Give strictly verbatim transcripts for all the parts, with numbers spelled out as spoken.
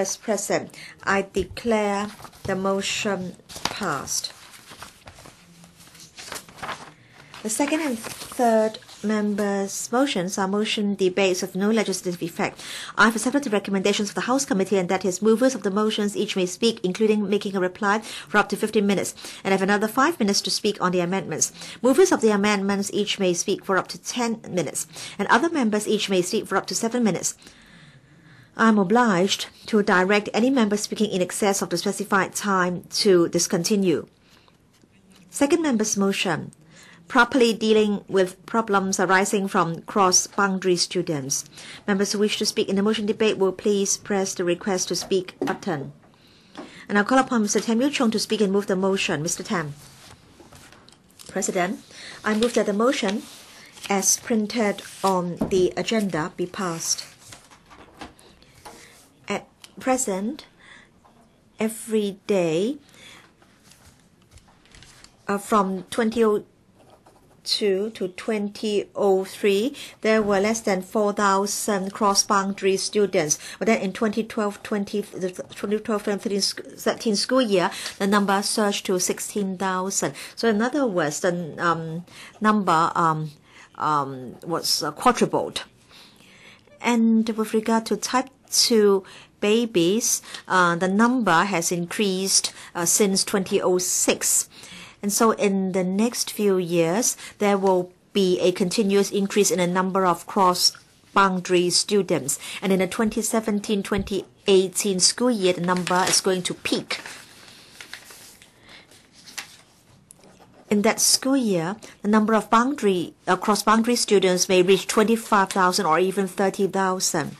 As present, I declare the motion passed. The second and third members' motions are motion debates of no legislative effect. I have accepted the recommendations of the House Committee and that his movers of the motions each may speak, including making a reply for up to fifteen minutes, and have another five minutes to speak on the amendments. Movers of the amendments each may speak for up to ten minutes, and other members each may speak for up to seven minutes. I am obliged to direct any member speaking in excess of the specified time to discontinue. Second member's motion, properly dealing with problems arising from cross-boundary students. Members who wish to speak in the motion debate will please press the request to speak button. And I'll call upon Mister Tam Yiu-chung to speak and move the motion. Mister Tam. President, I move that the motion as printed on the agenda be passed. Present, every day uh, from twenty oh two to twenty oh three, there were less than four thousand cross-boundary students. But then in twenty twelve to twenty thirteen school year, the number surged to sixteen thousand. So in other words, the um, number um, um, was uh, quadrupled. And with regard to type two babies, uh, the number has increased uh, since twenty oh six. And so in the next few years, there will be a continuous increase in the number of cross-boundary students. And in the twenty seventeen twenty eighteen school year, the number is going to peak. In that school year, the number of boundary, uh, cross-boundary students may reach twenty-five thousand or even thirty thousand.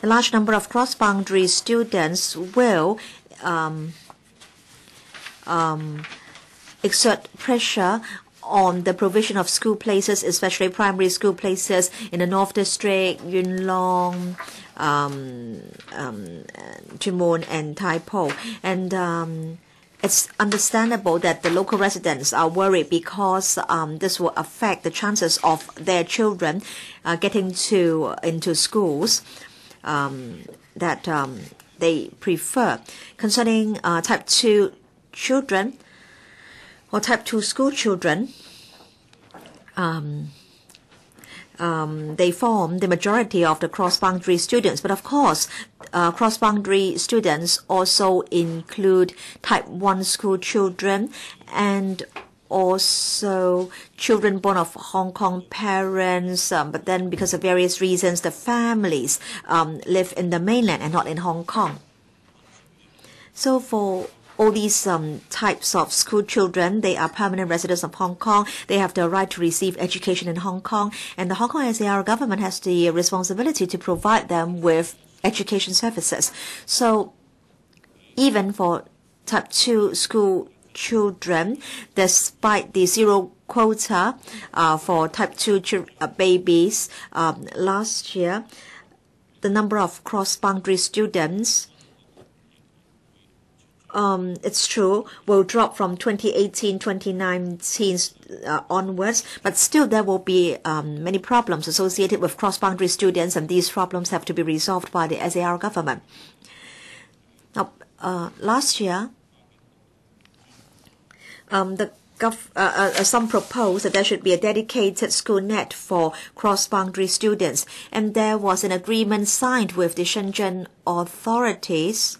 The large number of cross-boundary students will um, um, exert pressure on the provision of school places, especially primary school places in the North District, Yuen Long, um, um, Timon, and Tai Po. And um, it's understandable that the local residents are worried because um, this will affect the chances of their children uh, getting to into schools Um, that um, they prefer. Concerning uh, type two children or type two school children, um, um, they form the majority of the cross-boundary students. But of course, uh, cross-boundary students also include type one school children and also children born of Hong Kong parents, um, but then because of various reasons, the families um, live in the mainland and not in Hong Kong. So for all these um, types of school children, they are permanent residents of Hong Kong. They have the right to receive education in Hong Kong, and the Hong Kong S A R government has the responsibility to provide them with education services. So even for type two school children, despite the zero quota uh, for type two uh, babies um, last year, the number of cross-boundary students, um, it's true, will drop from twenty eighteen twenty nineteen uh, onwards, but still there will be um, many problems associated with cross-boundary students, and these problems have to be resolved by the S A R government. Now, uh, last year, Um, the gov uh, uh, some proposed that there should be a dedicated school net for cross-boundary students, and there was an agreement signed with the Shenzhen authorities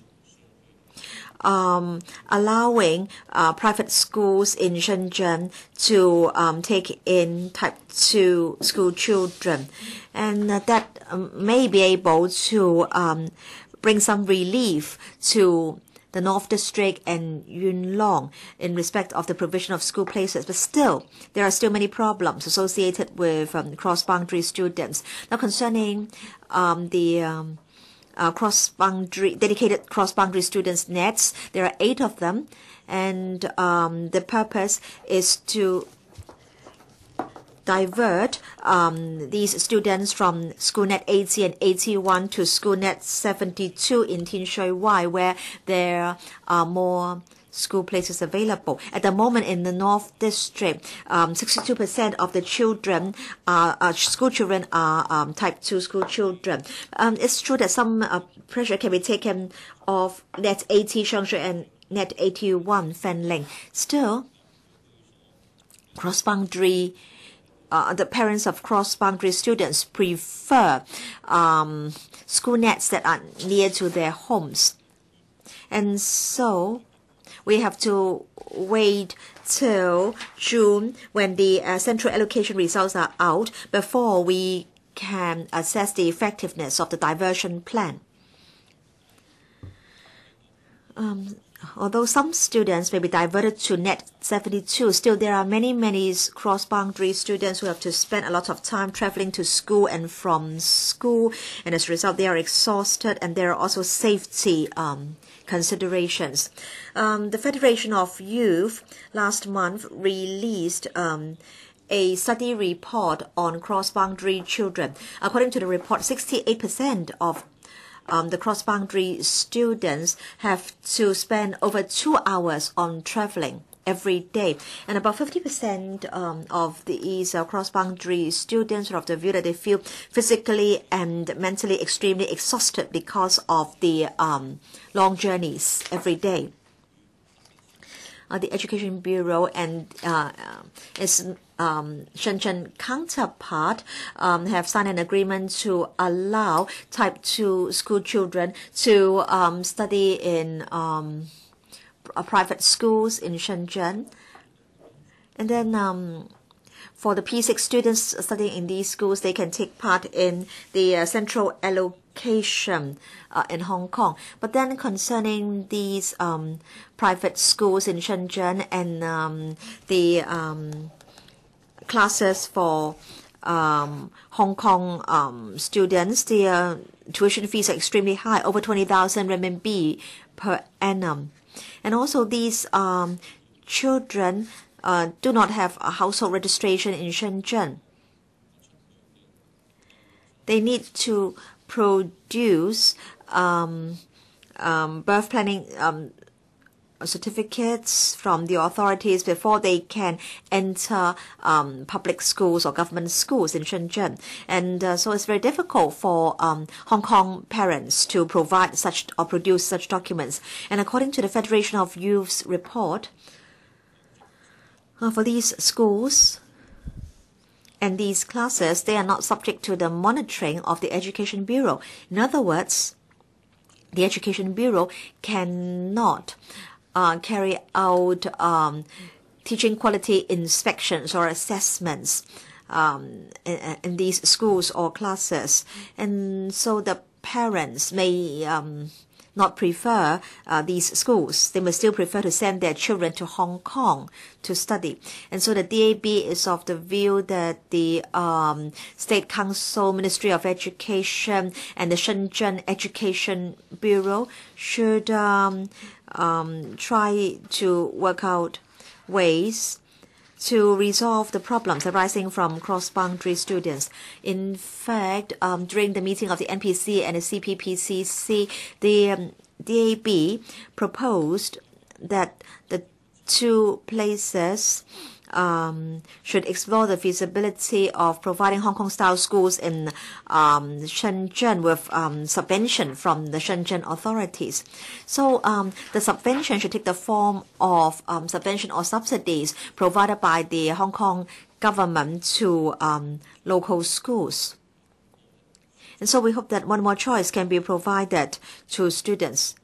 um, allowing uh, private schools in Shenzhen to um, take in type two school children, and uh, that um, may be able to um, bring some relief to the North District and Yuen Long in respect of the provision of school places. But still, there are still many problems associated with um, cross-boundary students. Now, concerning um, the um, uh, cross-boundary, dedicated cross-boundary students nets, there are eight of them, and um, the purpose is to divert um, these students from SchoolNet eighty and eighty-one to SchoolNet seventy-two in Tin Shui Wai, where there are more school places available. At the moment in the North District, um, sixty-two percent of the children, are, uh, school children are um, type two school children. Um, it's true that some uh, pressure can be taken off Net eighty Changsha and Net eighty-one Fanling. Still, cross-boundary, uh, the parents of cross-boundary students prefer um, school nets that are near to their homes. And so we have to wait till June when the uh, central allocation results are out before we can assess the effectiveness of the diversion plan. Um, although some students may be diverted to Net seventy-two, still there are many, many cross-boundary students who have to spend a lot of time traveling to school and from school, and as a result they are exhausted, and there are also safety um, considerations. Um, the Federation of Youth last month released um, a study report on cross-boundary children. According to the report, sixty-eight percent of um, the cross-boundary students have to spend over two hours on traveling every day. And about fifty percent um, of these uh, cross-boundary students are of the view that they feel physically and mentally extremely exhausted because of the um, long journeys every day. Uh, the Education Bureau and uh, its um, Shenzhen counterpart um, have signed an agreement to allow type two school children to um, study in um, private schools in Shenzhen. And then um, for the P six students studying in these schools, they can take part in the uh, central allocation uh, in Hong Kong. But then concerning these um, private schools in Shenzhen and um, the um, classes for um, Hong Kong um, students, the uh, tuition fees are extremely high, over twenty thousand renminbi per annum. And also these um, children uh, do not have a household registration in Shenzhen. They need to produce um, um, birth planning um, certificates from the authorities before they can enter um, public schools or government schools in Shenzhen. And uh, so it's very difficult for um, Hong Kong parents to provide such or produce such documents. And according to the Federation of Youth's report, uh, for these schools and these classes, they are not subject to the monitoring of the Education Bureau. In other words, the Education Bureau cannot Uh, carry out um, teaching quality inspections or assessments um, in, in these schools or classes. And so the parents may um, not prefer uh, these schools. They may still prefer to send their children to Hong Kong to study. And so the D A B is of the view that the um, State Council, Ministry of Education, and the Shenzhen Education Bureau should Um, Um, try to work out ways to resolve the problems arising from cross-boundary students. In fact, um, during the meeting of the N P C and the C P P C C, the um, D A B proposed that the two places um, should explore the feasibility of providing Hong Kong-style schools in um, Shenzhen with um, subvention from the Shenzhen authorities. So um, the subvention should take the form of um, subvention or subsidies provided by the Hong Kong government to um, local schools. And so we hope that one more choice can be provided to students.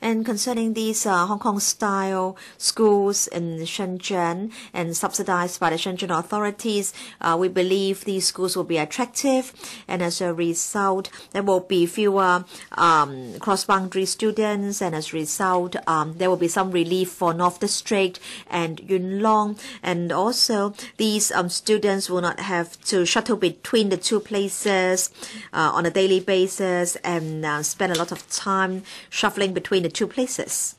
And concerning these uh, Hong Kong-style schools in Shenzhen and subsidized by the Shenzhen authorities, uh, we believe these schools will be attractive, and as a result, there will be fewer um, cross-boundary students, and as a result, um, there will be some relief for North District and Yuen Long, and also these um, students will not have to shuttle between the two places uh, on a daily basis and uh, spend a lot of time shuffling between the two places.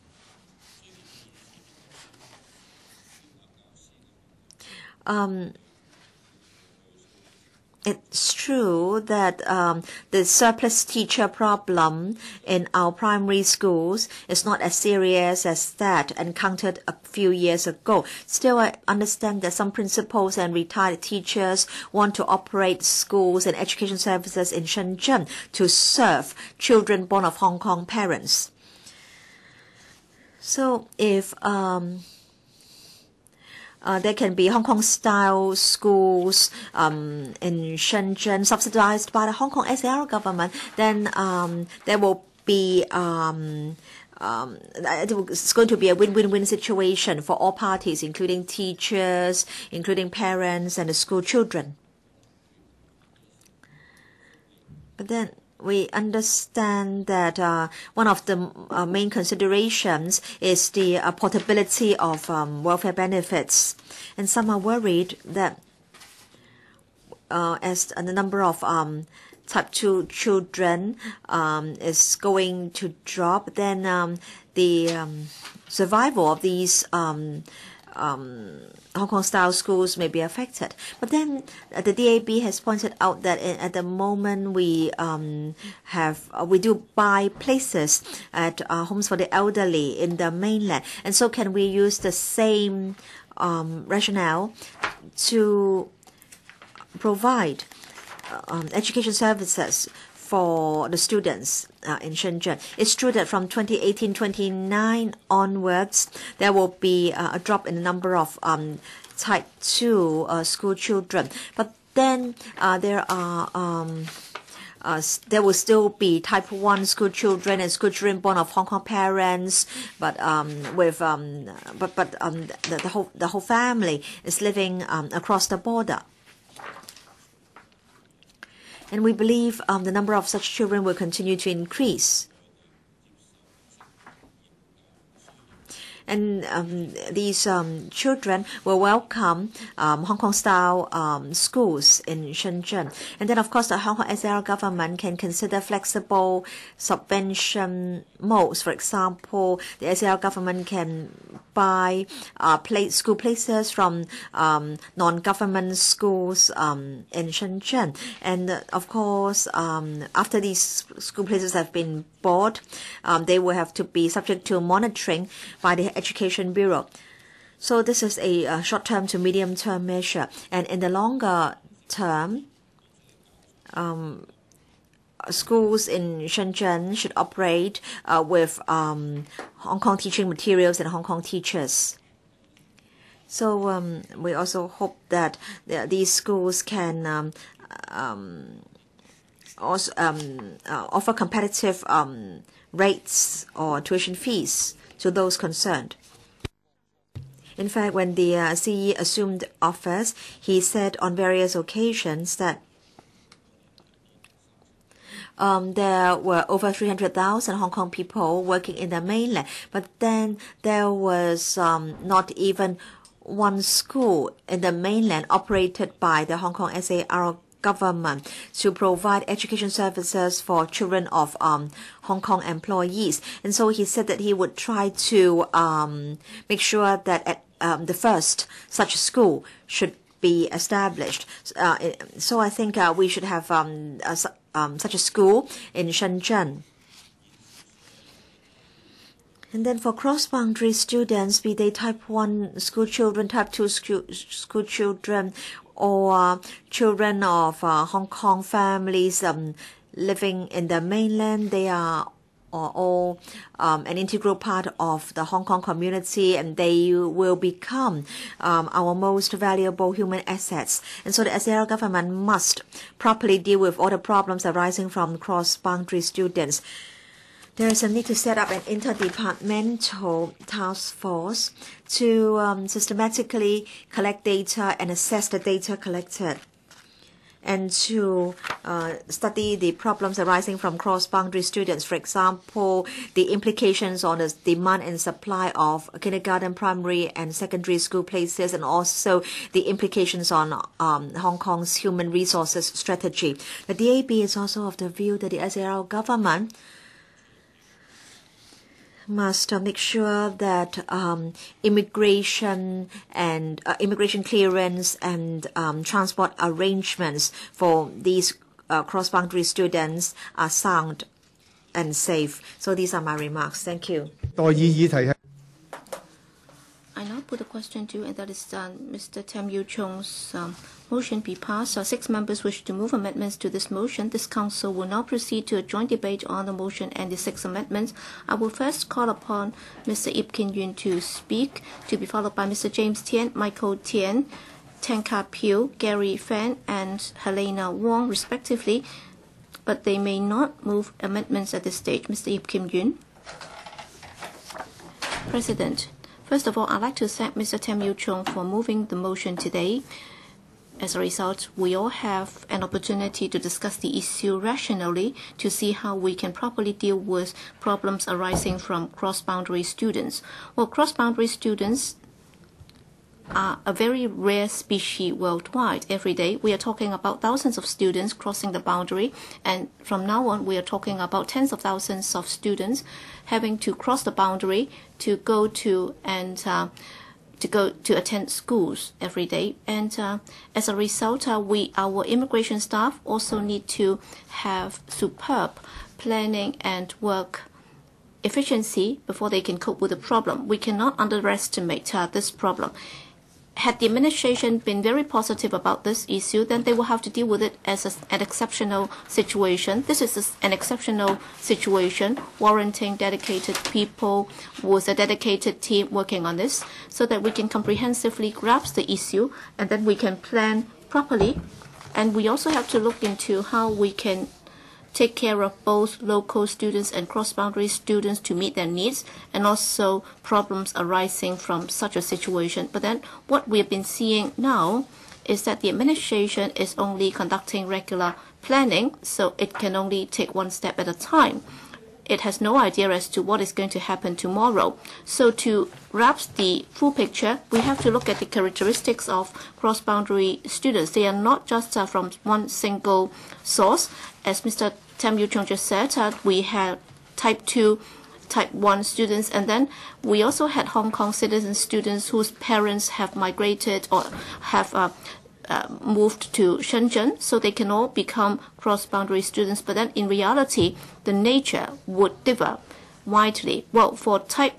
Um, It's true that um, the surplus teacher problem in our primary schools is not as serious as that encountered a few years ago. Still, I understand that some principals and retired teachers want to operate schools and education services in Shenzhen to serve children born of Hong Kong parents. So if um, Uh, there can be Hong Kong-style schools um, in Shenzhen subsidized by the Hong Kong S A R government, then um, there will be, um, um, it's going to be a win-win-win situation for all parties, including teachers, including parents and the school children. But then we understand that uh, one of the uh, main considerations is the uh, portability of um, welfare benefits. And some are worried that uh, as the number of um, type two children um, is going to drop, then um, the um, survival of these um, Um, Hong Kong-style schools may be affected. But then uh, the D A B has pointed out that in, at the moment we um, have uh, we do buy places at uh, homes for the elderly in the mainland, and so can we use the same um, rationale to provide uh, um, education services for the students uh, in Shenzhen? It's true that from twenty eighteen twenty nineteen onwards, there will be uh, a drop in the number of um, type two uh, school children. But then uh, there are um, uh, there will still be type one school children and school children born of Hong Kong parents, but um, with um, but but um, the, the whole the whole family is living um, across the border. And we believe um, the number of such children will continue to increase. And um, these um, children will welcome um, Hong Kong-style um, schools in Shenzhen. And then, of course, the Hong Kong S A R government can consider flexible subvention modes. For example, the S A R government can buy uh, play school places from um, non-government schools um, in Shenzhen. And, uh, of course, um, after these school places have been bought, um, they will have to be subject to monitoring by the Education Bureau. So this is a uh, short-term to medium-term measure. And in the longer term, um, schools in Shenzhen should operate uh, with um, Hong Kong teaching materials and Hong Kong teachers. So um, we also hope that th these schools can um, um, also, um, uh, offer competitive um, rates or tuition fees to those concerned. In fact, when the uh, C E assumed office, he said on various occasions that um, there were over three hundred thousand Hong Kong people working in the mainland, but then there was um, not even one school in the mainland operated by the Hong Kong S A R government to provide education services for children of um, Hong Kong employees. And so he said that he would try to um, make sure that at, um, the first such school should be established. Uh, so I think uh, we should have um, a, um, such a school in Shenzhen. And then for cross-boundary students, be they type one school children, type two school, school children, or uh, children of uh, Hong Kong families um, living in the mainland, they are all um, an integral part of the Hong Kong community, and they will become um, our most valuable human assets. And so the S A R government must properly deal with all the problems arising from cross-boundary students. There is a need to set up an interdepartmental task force to um, systematically collect data and assess the data collected, and to uh, study the problems arising from cross-boundary students. For example, the implications on the demand and supply of kindergarten, primary, and secondary school places, and also the implications on um, Hong Kong's human resources strategy. The D A B is also of the view that the S A R government must uh, make sure that um, immigration and uh, immigration clearance and um, transport arrangements for these uh, cross-boundary students are sound and safe. So these are my remarks. Thank you. I now put a question to you, and that is uh, Mister Tam Yiu-chung's um, motion be passed. Uh, six members wish to move amendments to this motion. This council will now proceed to a joint debate on the motion and the six amendments. I will first call upon Mister Ip Kin-yuen to speak, to be followed by Mister James Tien, Michael Tien, Tang Ka-piu, Gary Fan, and Helena Wong, respectively, but they may not move amendments at this stage. Mister Ip Kin-yuen. President. First of all, I'd like to thank Mister Tam Yiu-chung for moving the motion today. As a result, we all have an opportunity to discuss the issue rationally to see how we can properly deal with problems arising from cross-boundary students. Well, cross-boundary students are a very rare species worldwide. Every day, we are talking about thousands of students crossing the boundary, and from now on, we are talking about tens of thousands of students having to cross the boundary to go to and uh, to go to attend schools every day. And uh, as a result, uh, we our immigration staff also need to have superb planning and work efficiency before they can cope with the problem. We cannot underestimate uh, this problem. Had the administration been very positive about this issue, then they will have to deal with it as a, an exceptional situation. This is an exceptional situation warranting dedicated people with a dedicated team working on this so that we can comprehensively grasp the issue and then we can plan properly. And we also have to look into how we can take care of both local students and cross-boundary students to meet their needs and also problems arising from such a situation. But then what we've been seeing now is that the administration is only conducting regular planning, so it can only take one step at a time. It has no idea as to what is going to happen tomorrow. So to grasp the full picture, we have to look at the characteristics of cross-boundary students. They are not just uh, from one single source. As Mister Tam Yiu-chung just said, uh, we had type two, type one students, and then we also had Hong Kong citizen students whose parents have migrated or have uh, uh, moved to Shenzhen, so they can all become cross-boundary students. But then in reality, the nature would differ widely. Well, for type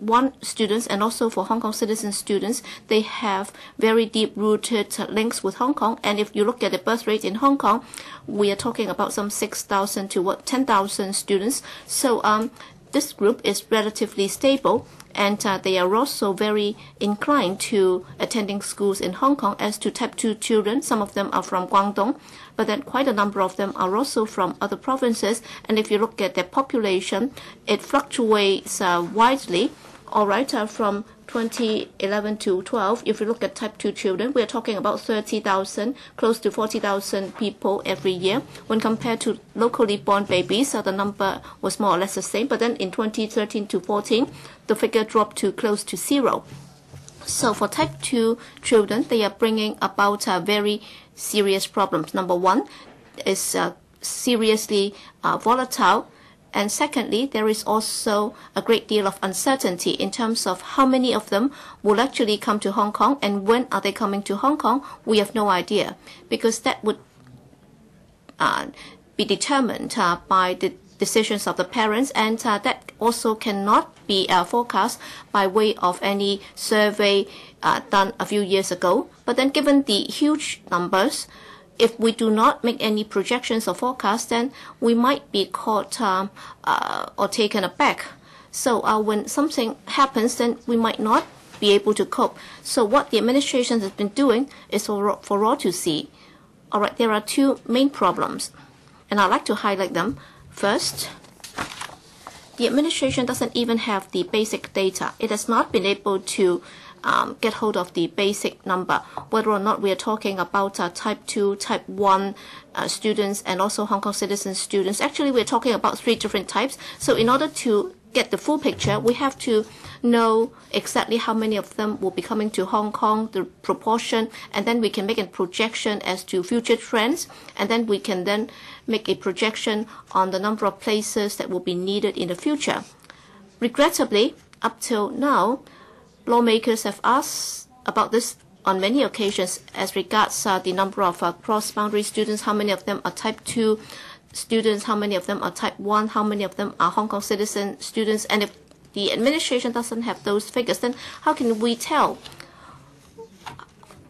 one students and also for Hong Kong citizen students, they have very deep-rooted links with Hong Kong. And if you look at the birth rate in Hong Kong, we are talking about some six thousand to what ten thousand students. So um, this group is relatively stable, and uh, they are also very inclined to attending schools in Hong Kong. As to type two children, some of them are from Guangdong, but then quite a number of them are also from other provinces. And if you look at their population, it fluctuates uh, widely. All right, uh, from twenty eleven to twelve, if you look at type two children, we are talking about thirty thousand, close to forty thousand people every year. When compared to locally born babies, so the number was more or less the same. But then in twenty thirteen to fourteen, the figure dropped to close to zero. So for type two children, they are bringing about uh, very serious problems. Number one is uh, seriously uh, volatile. And secondly, there is also a great deal of uncertainty in terms of how many of them will actually come to Hong Kong and when are they coming to Hong Kong. We have no idea, because that would uh, be determined uh, by the decisions of the parents, and uh, that also cannot be uh, forecast by way of any survey uh, done a few years ago. But then given the huge numbers, if we do not make any projections or forecasts, then we might be caught um, uh, or taken aback. So uh, when something happens, then we might not be able to cope. So what the administration has been doing is for, for all to see. All right, there are two main problems, and I'd like to highlight them. First, the administration doesn't even have the basic data. It has not been able to Um, get hold of the basic number, whether or not we are talking about uh, type two, type one uh, students and also Hong Kong citizen students. Actually, we're talking about three different types. So in order to get the full picture, we have to know exactly how many of them will be coming to Hong Kong, the proportion, and then we can make a projection as to future trends, and then we can then make a projection on the number of places that will be needed in the future. Regrettably, up till now, lawmakers have asked about this on many occasions as regards uh, the number of uh, cross-boundary students, how many of them are type two students, how many of them are type one, how many of them are Hong Kong citizen students, and if the administration doesn't have those figures, then how can we tell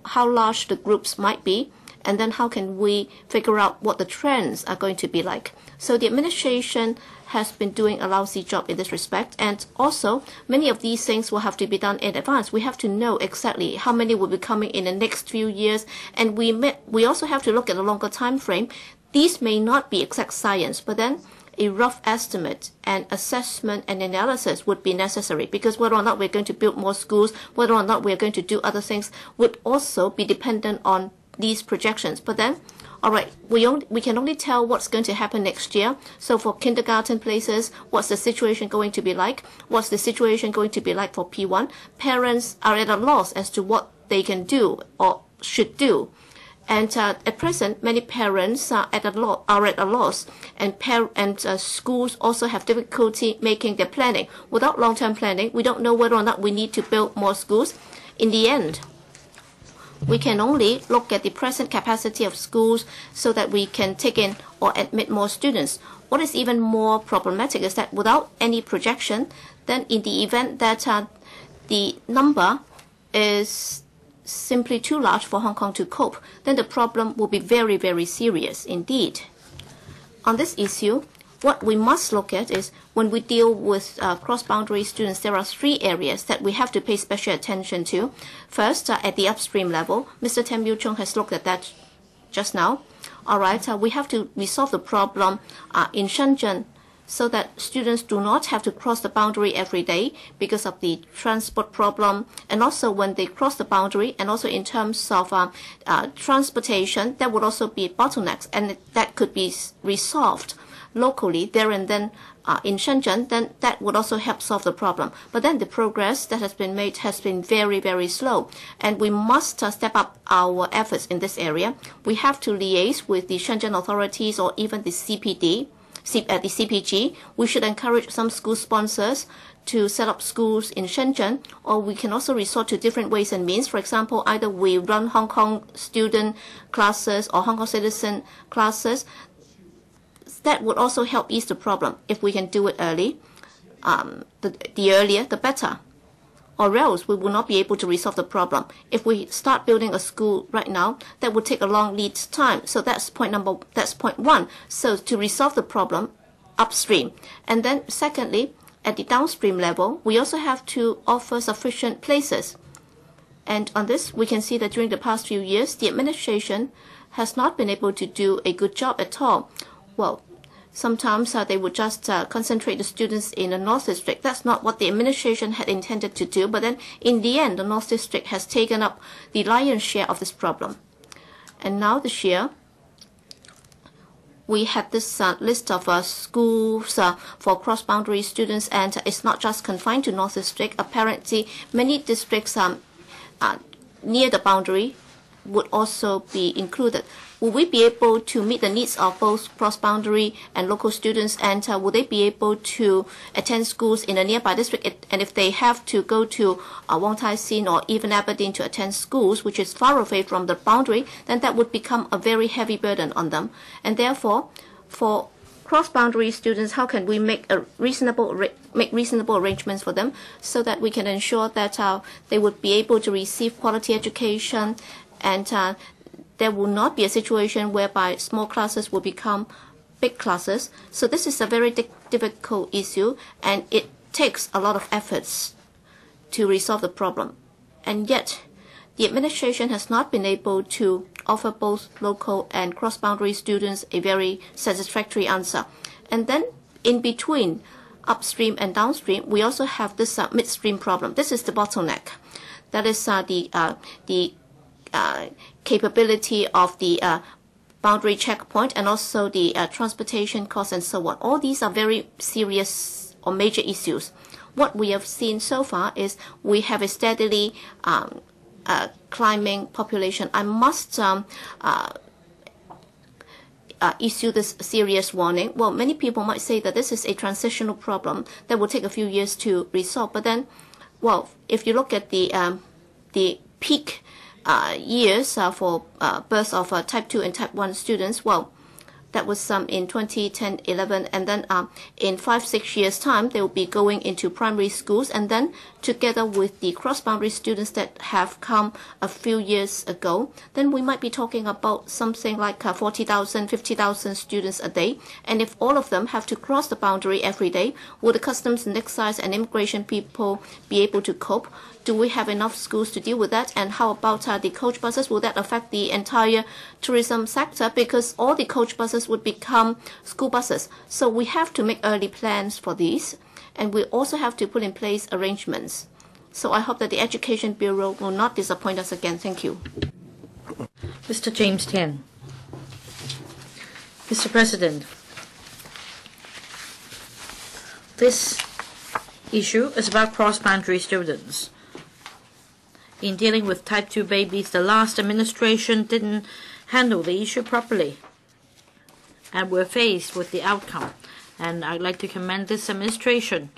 how large the groups might be, and then how can we figure out what the trends are going to be like? So the administration has been doing a lousy job in this respect, and also many of these things will have to be done in advance. We have to know exactly how many will be coming in the next few years, and we may, we also have to look at a longer time frame. These may not be exact science, but then a rough estimate and assessment and analysis would be necessary, because whether or not we're going to build more schools, whether or not we're going to do other things would also be dependent on these projections. But then, all right, we only, we can only tell what's going to happen next year. So for kindergarten places, what's the situation going to be like? What's the situation going to be like for P one? Parents are at a loss as to what they can do or should do. And uh, at present, many parents are at a lo are at a loss, and par and uh, schools also have difficulty making their planning. Without long-term planning, we don't know whether or not we need to build more schools. In the end, we can only look at the present capacity of schools so that we can take in or admit more students. What is even more problematic is that without any projection, then in the event that uh, the number is simply too large for Hong Kong to cope, then the problem will be very, very serious indeed. On this issue, what we must look at is when we deal with uh, cross-boundary students, there are three areas that we have to pay special attention to. First, uh, at the upstream level, Mister Tam Yiu-chung has looked at that just now. All right, uh, we have to resolve the problem uh, in Shenzhen, so that students do not have to cross the boundary every day because of the transport problem, and also when they cross the boundary, and also in terms of uh, uh, transportation, there would also be bottlenecks, and that could be resolved locally there and then uh, in Shenzhen, then that would also help solve the problem. But then the progress that has been made has been very, very slow, and we must uh, step up our efforts in this area. We have to liaise with the Shenzhen authorities or even the C P D. At the C P G, we should encourage some school sponsors to set up schools in Shenzhen, or we can also resort to different ways and means. For example, either we run Hong Kong student classes or Hong Kong citizen classes. That would also help ease the problem. If we can do it early, um, the, the earlier the better, or else we will not be able to resolve the problem. If we start building a school right now, that would take a long lead time. So that's point number, that's point one. So to resolve the problem upstream. And then secondly, at the downstream level, we also have to offer sufficient places. And on this, we can see that during the past few years, the administration has not been able to do a good job at all. Well, sometimes uh, they would just uh, concentrate the students in the North District. That's not what the administration had intended to do, but then in the end, the North District has taken up the lion's share of this problem. And now this year, we had this uh, list of uh, schools uh, for cross-boundary students, and it's not just confined to North District. Apparently, many districts um, uh, near the boundary would also be included. Will we be able to meet the needs of both cross-boundary and local students, and uh, will they be able to attend schools in a nearby district? And if they have to go to uh, Wong Tai Sin or even Aberdeen to attend schools, which is far away from the boundary, then that would become a very heavy burden on them. And therefore, for cross-boundary students, how can we make a reasonable make reasonable arrangements for them so that we can ensure that uh, they would be able to receive quality education, and uh, there will not be a situation whereby small classes will become big classes. So this is a very difficult issue, and it takes a lot of efforts to resolve the problem. And yet, the administration has not been able to offer both local and cross-boundary students a very satisfactory answer. And then in between upstream and downstream, we also have this uh, midstream problem. This is the bottleneck. That is uh, the uh, the Uh, capability of the uh, boundary checkpoint, and also the uh, transportation costs and so on. All these are very serious or major issues. What we have seen so far is we have a steadily um, uh, climbing population. I must um, uh, uh, issue this serious warning. Well, many people might say that this is a transitional problem that will take a few years to resolve. But then, well, if you look at the um, the peak uh, years uh, for uh, births of uh, type two and type one students, well, that was some um, in twenty ten, eleven, and then um, in five, six years' time, they will be going into primary schools, and then together with the cross-boundary students that have come a few years ago, then we might be talking about something like uh, forty thousand, fifty thousand students a day. And if all of them have to cross the boundary every day, will the customs and excise and immigration people be able to cope? Do we have enough schools to deal with that? And how about uh, the coach buses? Will that affect the entire tourism sector? Because all the coach buses would become school buses. So we have to make early plans for these. And we also have to put in place arrangements. So I hope that the Education Bureau will not disappoint us again. Thank you. Mister James Tien. Mister President, this issue is about cross-boundary students. In dealing with type two babies, the last administration didn't handle the issue properly, and we're faced with the outcome. And I'd like to commend this administration.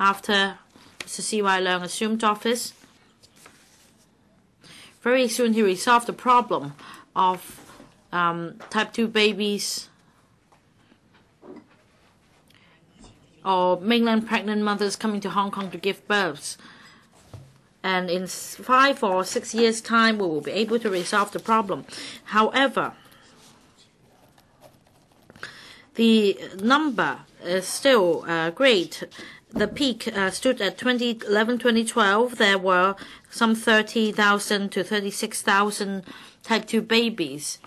After Mister C. Y. Leung assumed office, very soon he resolved the problem of um, type two babies or mainland pregnant mothers coming to Hong Kong to give births. And in five or six years' time, we will be able to resolve the problem. However, the number is still uh, great. The peak uh, stood at twenty eleven, twenty twelve. There were some thirty thousand to thirty-six thousand type two babies.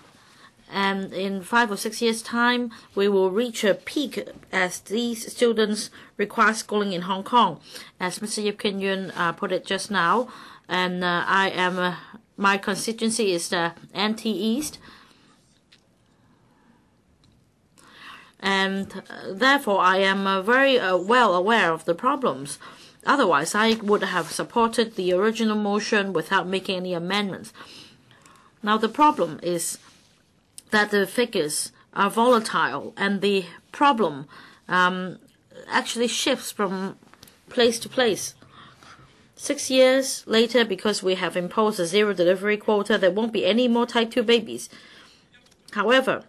And in five or six years' time, we will reach a peak as these students require schooling in Hong Kong, as Mister Ip Kin-yuen uh, put it just now. And uh, I am uh, my constituency is the N T East, and uh, therefore I am uh, very uh, well aware of the problems. Otherwise, I would have supported the original motion without making any amendments. Now the problem is that the figures are volatile, and the problem um, actually shifts from place to place. Six years later, because we have imposed a zero delivery quota, there won't be any more type two babies. However,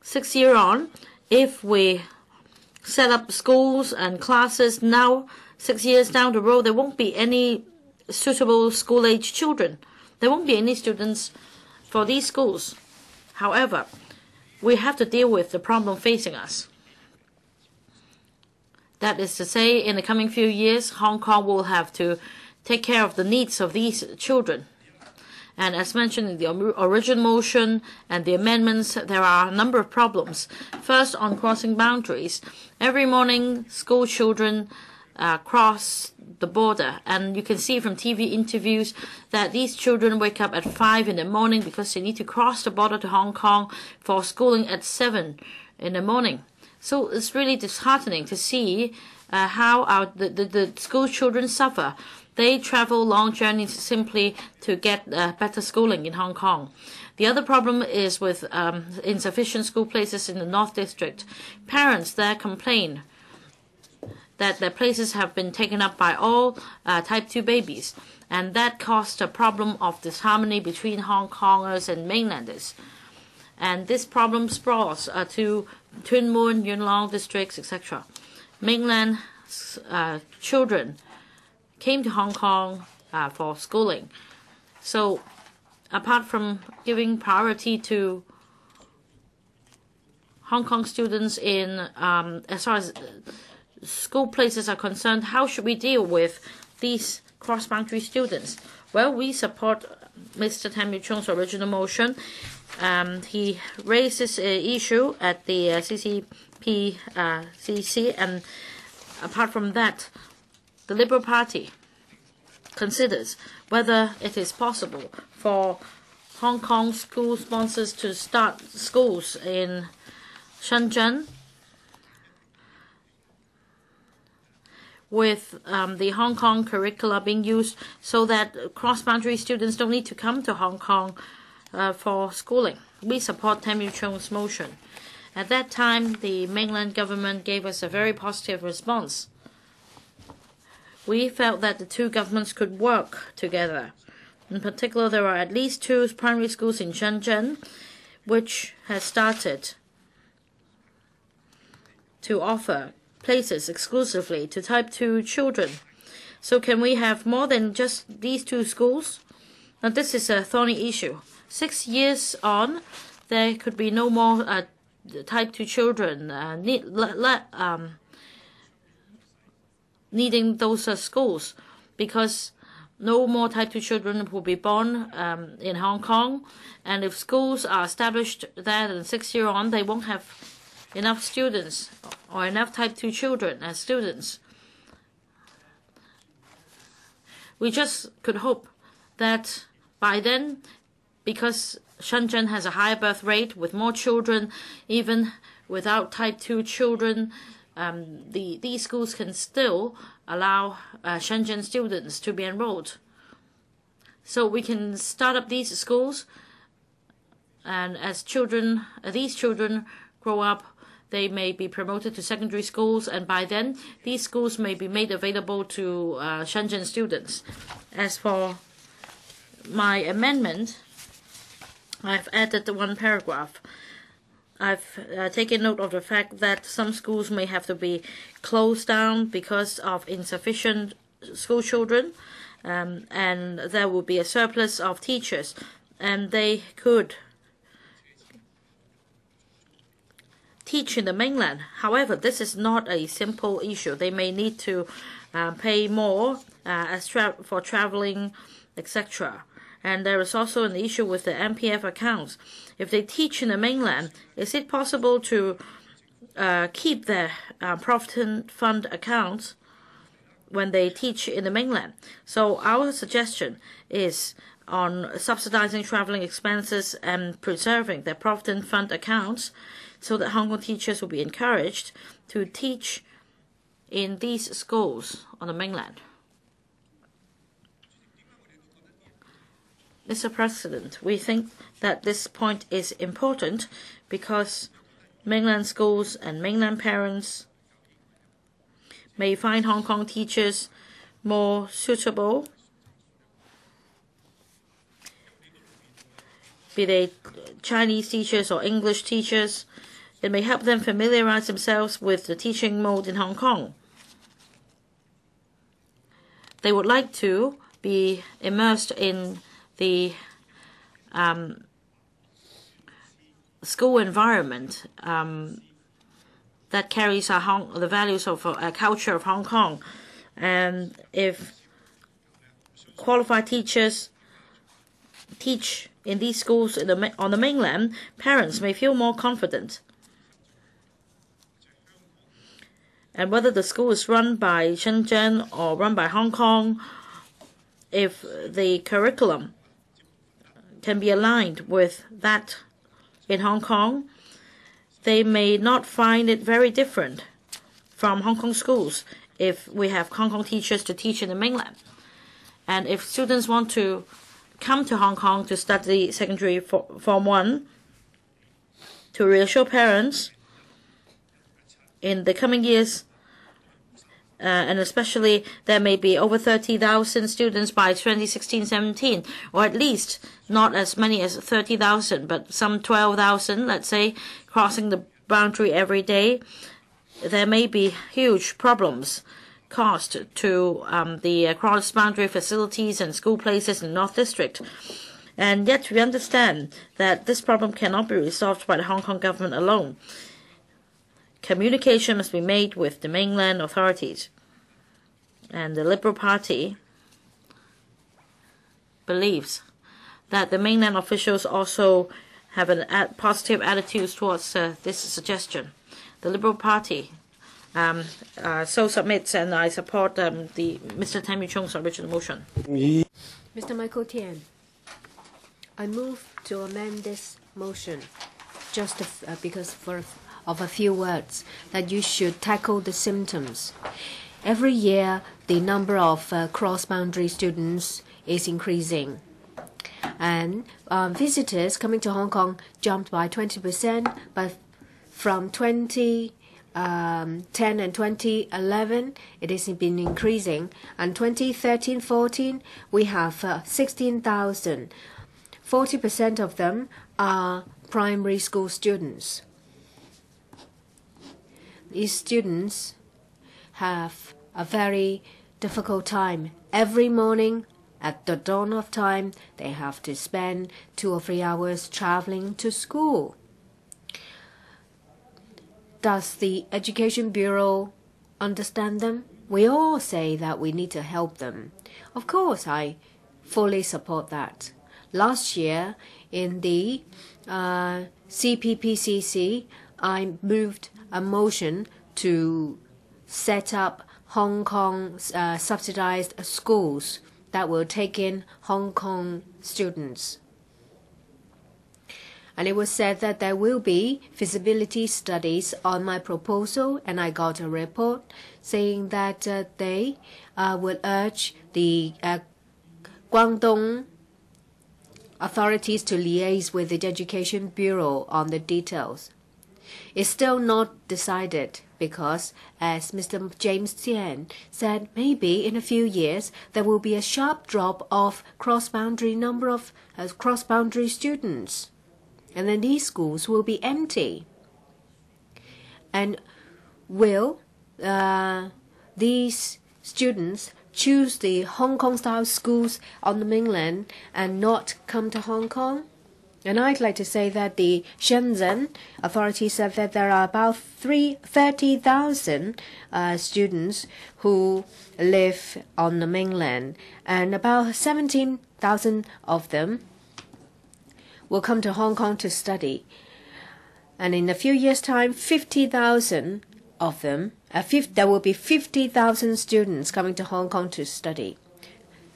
six years on, if we set up schools and classes now, six years down the road, there won't be any suitable school-age children. There won't be any students for these schools. However, we have to deal with the problem facing us. That is to say, in the coming few years, Hong Kong will have to take care of the needs of these children. And as mentioned in the original motion and the amendments, there are a number of problems. First, on crossing boundaries. Every morning, school children Uh, cross the border, and you can see from T V interviews that these children wake up at five in the morning because they need to cross the border to Hong Kong for schooling at seven in the morning. So it's really disheartening to see uh, how our, the, the, the school children suffer. They travel long journeys simply to get uh, better schooling in Hong Kong. The other problem is with um, insufficient school places in the North District. Parents there complain that their places have been taken up by all uh, type two babies, and that caused a problem of disharmony between Hong Kongers and mainlanders. And this problem sprawls uh, to Tuen Mun, Yuen Long districts, et cetera. Mainland uh, children came to Hong Kong uh, for schooling. So apart from giving priority to Hong Kong students in, um, as far as school places are concerned, how should we deal with these cross-boundary students? Well, we support Mister Tam Yiu-chung's original motion. Um, he raised this uh, issue at the uh, C C P C C, and apart from that, the Liberal Party considers whether it is possible for Hong Kong school sponsors to start schools in Shenzhen with um, the Hong Kong curricula being used, so that cross-boundary students don't need to come to Hong Kong uh, for schooling. We support Tam Yiu-chung's motion. At that time, the mainland government gave us a very positive response. We felt that the two governments could work together. In particular, there are at least two primary schools in Shenzhen, which has started to offer places exclusively to type two children. So can we have more than just these two schools? Now, this is a thorny issue. Six years on, there could be no more uh, type two children uh, need, le, le, um, needing those uh, schools, because no more type two children will be born um, in Hong Kong. And if schools are established there, then six years on, they won't have enough students or enough type two children as students. We just could hope that by then, because Shenzhen has a higher birth rate with more children, even without type two children, um, the, these schools can still allow uh, Shenzhen students to be enrolled. So we can start up these schools, and as children, uh, these children grow up, they may be promoted to secondary schools, and by then, these schools may be made available to uh, Shenzhen students. As for my amendment, I've added one paragraph. I've uh, taken note of the fact that some schools may have to be closed down because of insufficient school children, um, and there will be a surplus of teachers, and they could teach in the mainland. However, this is not a simple issue. They may need to uh, pay more uh, as tra for traveling, et cetera. And there is also an issue with the M P F accounts. If they teach in the mainland, is it possible to uh, keep their uh, provident fund accounts when they teach in the mainland? So our suggestion is on subsidizing traveling expenses and preserving their provident fund accounts, so that Hong Kong teachers will be encouraged to teach in these schools on the mainland. Mister President, we think that this point is important because mainland schools and mainland parents may find Hong Kong teachers more suitable, be they Chinese teachers or English teachers. It may help them familiarize themselves with the teaching mode in Hong Kong. They would like to be immersed in the um, school environment um, that carries our Hong the values of our culture of Hong Kong. And if qualified teachers teach in these schools in the, on the mainland, parents may feel more confident. And whether the school is run by Shenzhen or run by Hong Kong, if the curriculum can be aligned with that in Hong Kong, they may not find it very different from Hong Kong schools if we have Hong Kong teachers to teach in the mainland. And if students want to come to Hong Kong to study secondary Form one, to reassure parents, in the coming years, uh, and especially there may be over thirty thousand students by twenty sixteen seventeen, or at least not as many as thirty thousand, but some twelve thousand, let's say, crossing the boundary every day. There may be huge problems caused to um, the cross-boundary facilities and school places in the North District. And yet we understand that this problem cannot be resolved by the Hong Kong government alone. Communication must be made with the mainland authorities. And the Liberal Party believes that the mainland officials also have a ad positive attitude towards uh, this suggestion. The Liberal Party um, uh, so submits, and I support um, the Mister Tam Yiu-chung's original motion. Mister Michael Tien, I move to amend this motion just to, uh, because for of a few words, that you should tackle the symptoms. Every year, the number of uh, cross-boundary students is increasing. and um, visitors coming to Hong Kong jumped by twenty percent, but from twenty ten and twenty eleven, it has been increasing. And twenty thirteen fourteen, we have uh, sixteen thousand. forty percent of them are primary school students. These students have a very difficult time. Every morning, at the dawn of time, they have to spend two or three hours traveling to school. Does the Education Bureau understand them? We all say that we need to help them. Of course, I fully support that. Last year, in the uh, C P P C C, I moved a motion to set up Hong Kong uh, subsidized schools that will take in Hong Kong students. And it was said that there will be feasibility studies on my proposal, and I got a report saying that uh, they uh, would urge the uh, Guangdong authorities to liaise with the Education Bureau on the details. It's still not decided because, as Mister James Tien said, maybe in a few years there will be a sharp drop of cross-boundary number of uh, cross-boundary students. And then these schools will be empty. And will uh, these students choose the Hong Kong-style schools on the mainland and not come to Hong Kong? And I'd like to say that the Shenzhen authorities said that there are about thirty thousand uh, students who live on the mainland, and about seventeen thousand of them will come to Hong Kong to study, and in a few years' time, fifty thousand of them, uh, there will be fifty thousand students coming to Hong Kong to study.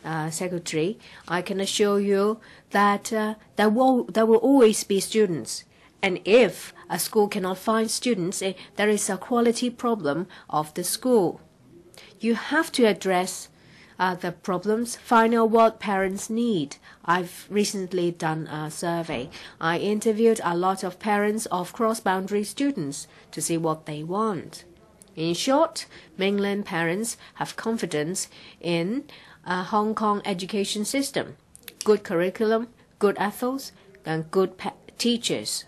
Uh, Secretary, I can assure you that uh, there will there will always be students, and if a school cannot find students, it, there is a quality problem of the school. You have to address Uh, the problems, find out what parents need. I've recently done a survey. I interviewed a lot of parents of cross-boundary students to see what they want. In short, mainland parents have confidence in a Hong Kong education system, good curriculum, good ethos, and good pa teachers.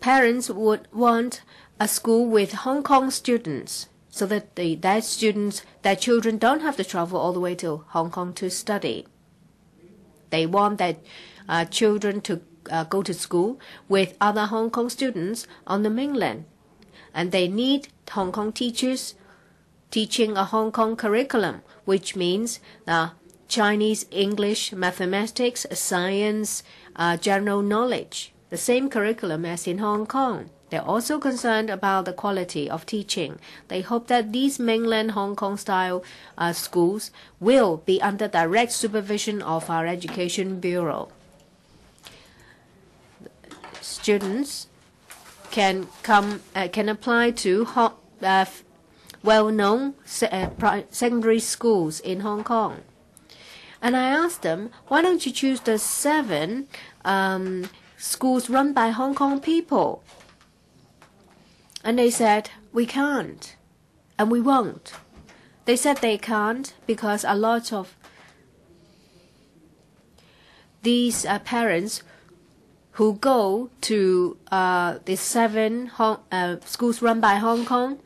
Parents would want a school with Hong Kong students, so that the, their students, their children don't have to travel all the way to Hong Kong to study. They want their uh, children to uh, go to school with other Hong Kong students on the mainland. And they need Hong Kong teachers teaching a Hong Kong curriculum, which means uh, Chinese, English, mathematics, science, uh, general knowledge, the same curriculum as in Hong Kong. They're also concerned about the quality of teaching. They hope that these mainland Hong Kong-style uh, schools will be under direct supervision of our Education Bureau. Students can come uh, can apply to uh, well-known se uh, secondary schools in Hong Kong. And I asked them, why don't you choose the seven um, schools run by Hong Kong people? And they said, we can't, and we won't. They said they can't because a lot of these uh, parents who go to uh, the seven Hong, uh, schools run by Hong Kong,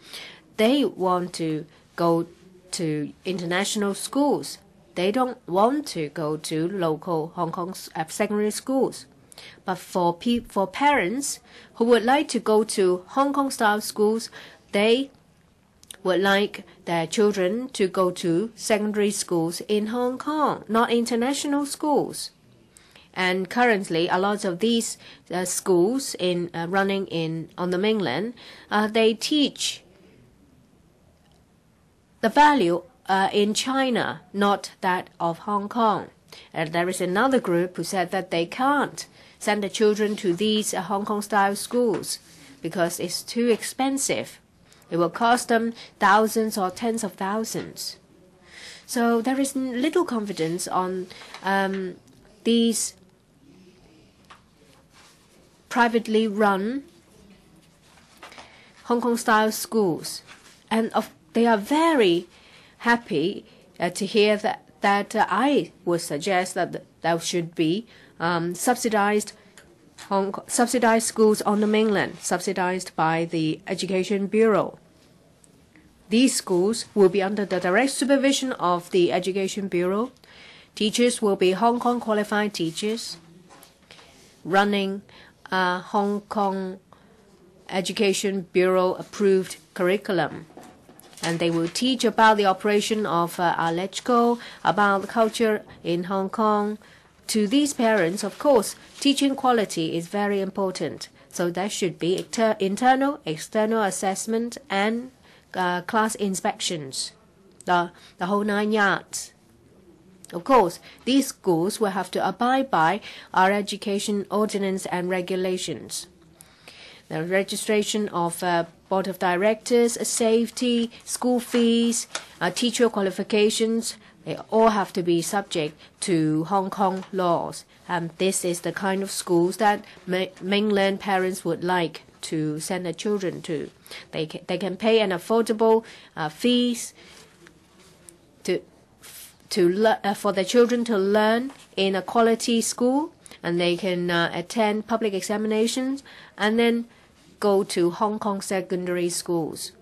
they want to go to international schools. They don't want to go to local Hong Kong uh, secondary schools. But for pe for parents who would like to go to Hong Kong-style schools, they would like their children to go to secondary schools in Hong Kong, not international schools. And currently, a lot of these uh, schools in uh, running in on the mainland, uh, they teach the value uh, in China, not that of Hong Kong. And there is another group who said that they can't send the children to these uh, Hong Kong-style schools because it's too expensive. It will cost them thousands or tens of thousands. So there is little confidence on um, these privately run Hong Kong-style schools, and of, they are very happy uh, to hear that that uh, I would suggest that there should be um, subsidized Hong Kong, subsidized schools on the mainland, subsidized by the Education Bureau. These schools will be under the direct supervision of the Education Bureau. Teachers will be Hong Kong qualified teachers running a Hong Kong Education Bureau approved curriculum. And they will teach about the operation of uh, our LegCo, about the culture in Hong Kong. To these parents, of course, teaching quality is very important. So there should be inter internal, external assessment and uh, class inspections, the, the whole nine yards. Of course, these schools will have to abide by our education ordinance and regulations. The registration of uh, board of directors, uh, safety, school fees, uh, teacher qualifications, they all have to be subject to Hong Kong laws. And this is the kind of schools that ma mainland parents would like to send their children to. They, ca they can pay an affordable uh, fees to, to le uh, for their children to learn in a quality school, and they can uh, attend public examinations and then go to Hong Kong secondary schools.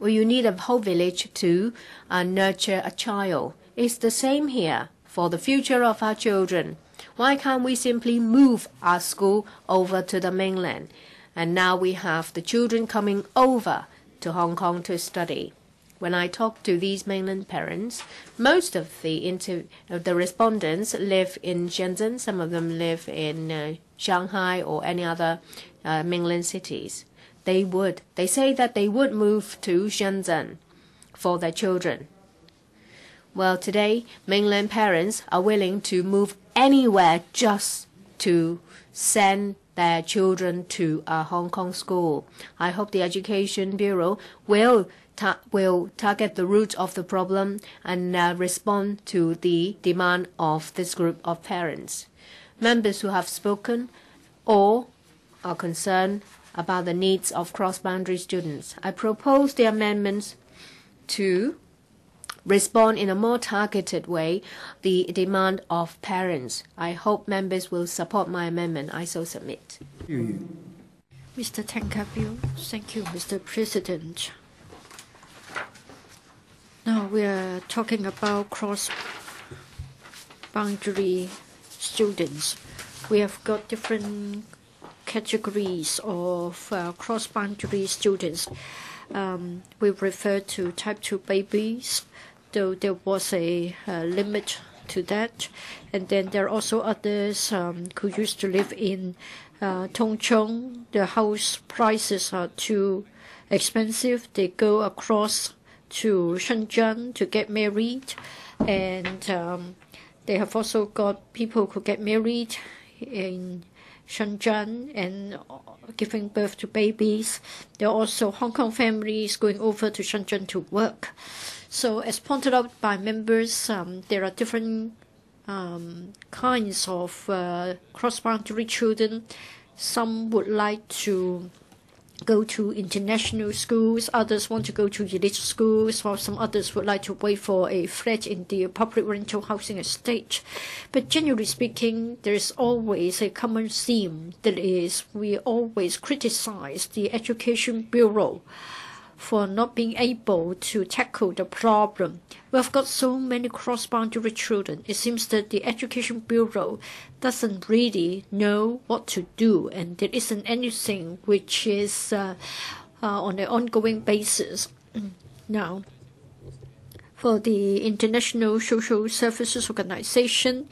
Well, you need a whole village to uh, nurture a child. It's the same here for the future of our children. Why can't we simply move our school over to the mainland? And now we have the children coming over to Hong Kong to study. When I talk to these mainland parents, most of the inter of the respondents live in Shenzhen. Some of them live in uh, Shanghai or any other uh, mainland cities. They would. They say that they would move to Shenzhen for their children. Well, today, mainland parents are willing to move anywhere just to send their children to a Hong Kong school. I hope the Education Bureau will Ta will target the root of the problem and uh, respond to the demand of this group of parents. Members who have spoken or are concerned about the needs of cross-boundary students, I propose the amendments to respond in a more targeted way the demand of parents. I hope members will support my amendment. I so submit. Mister Tang Ka-piu, thank you, Mister President. Now we are talking about cross-boundary students. We have got different categories of uh, cross-boundary students. Um, we refer to type two babies, though there was a uh, limit to that. And then there are also others um, who used to live in uh, Tung Chung. The house prices are too expensive. They go across to Shenzhen to get married, and um, they have also got people who get married in Shenzhen and giving birth to babies. There are also Hong Kong families going over to Shenzhen to work. So as pointed out by members, um, there are different um, kinds of uh, cross-boundary children. Some would like to go to international schools, others want to go to elite schools, while some others would like to wait for a flat in the public rental housing estate. But generally speaking, there is always a common theme, that is, we always criticize the Education Bureau for not being able to tackle the problem. We've got so many cross-boundary children. It seems that the Education Bureau doesn't really know what to do, and there isn't anything which is uh, uh, on an ongoing basis. Now, for the International Social Services Organization,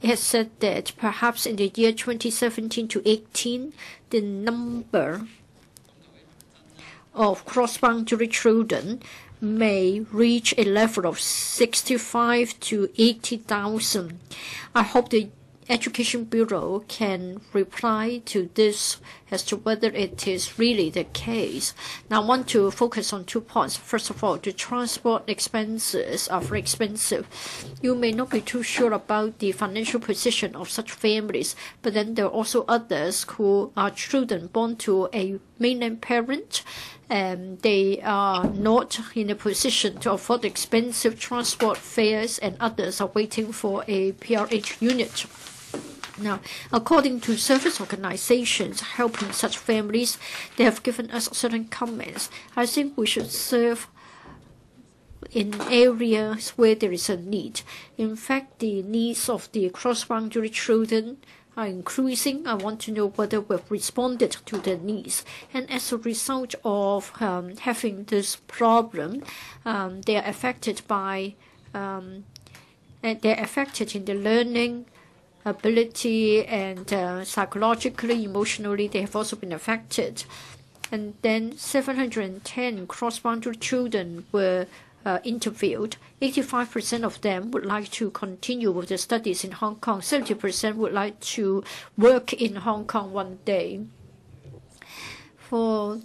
it has said that perhaps in the year twenty seventeen to eighteen, the number of cross-boundary children may reach a level of sixty-five to eighty thousand. I hope the Education Bureau can reply to this as to whether it is really the case. Now, I want to focus on two points. First of all, the transport expenses are very expensive. You may not be too sure about the financial position of such families, but then there are also others who are children born to a mainland parent, and they are not in a position to afford expensive transport fares, and others are waiting for a P R H unit. Now, according to service organizations helping such families, they have given us certain comments. I think we should serve in areas where there is a need. In fact, the needs of the cross-boundary children are increasing. I want to know whether we've responded to their needs. And as a result of um, having this problem, um, they are affected by, um, and they're affected in the learning ability, and uh, psychologically, emotionally, they have also been affected. And then seven hundred ten cross-boundary children were Uh, interviewed. eighty-five percent of them would like to continue with their studies in Hong Kong. seventy percent would like to work in Hong Kong one day. For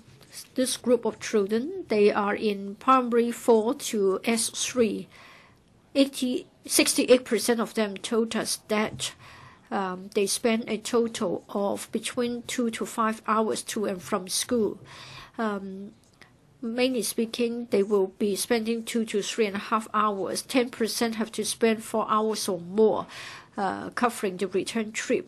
this group of children, they are in primary four to S three. sixty-eight percent of them told us that um, they spend a total of between two to five hours to and from school. Um, Mainly speaking, they will be spending two to three and a half hours. Ten percent have to spend four hours or more uh, covering the return trip.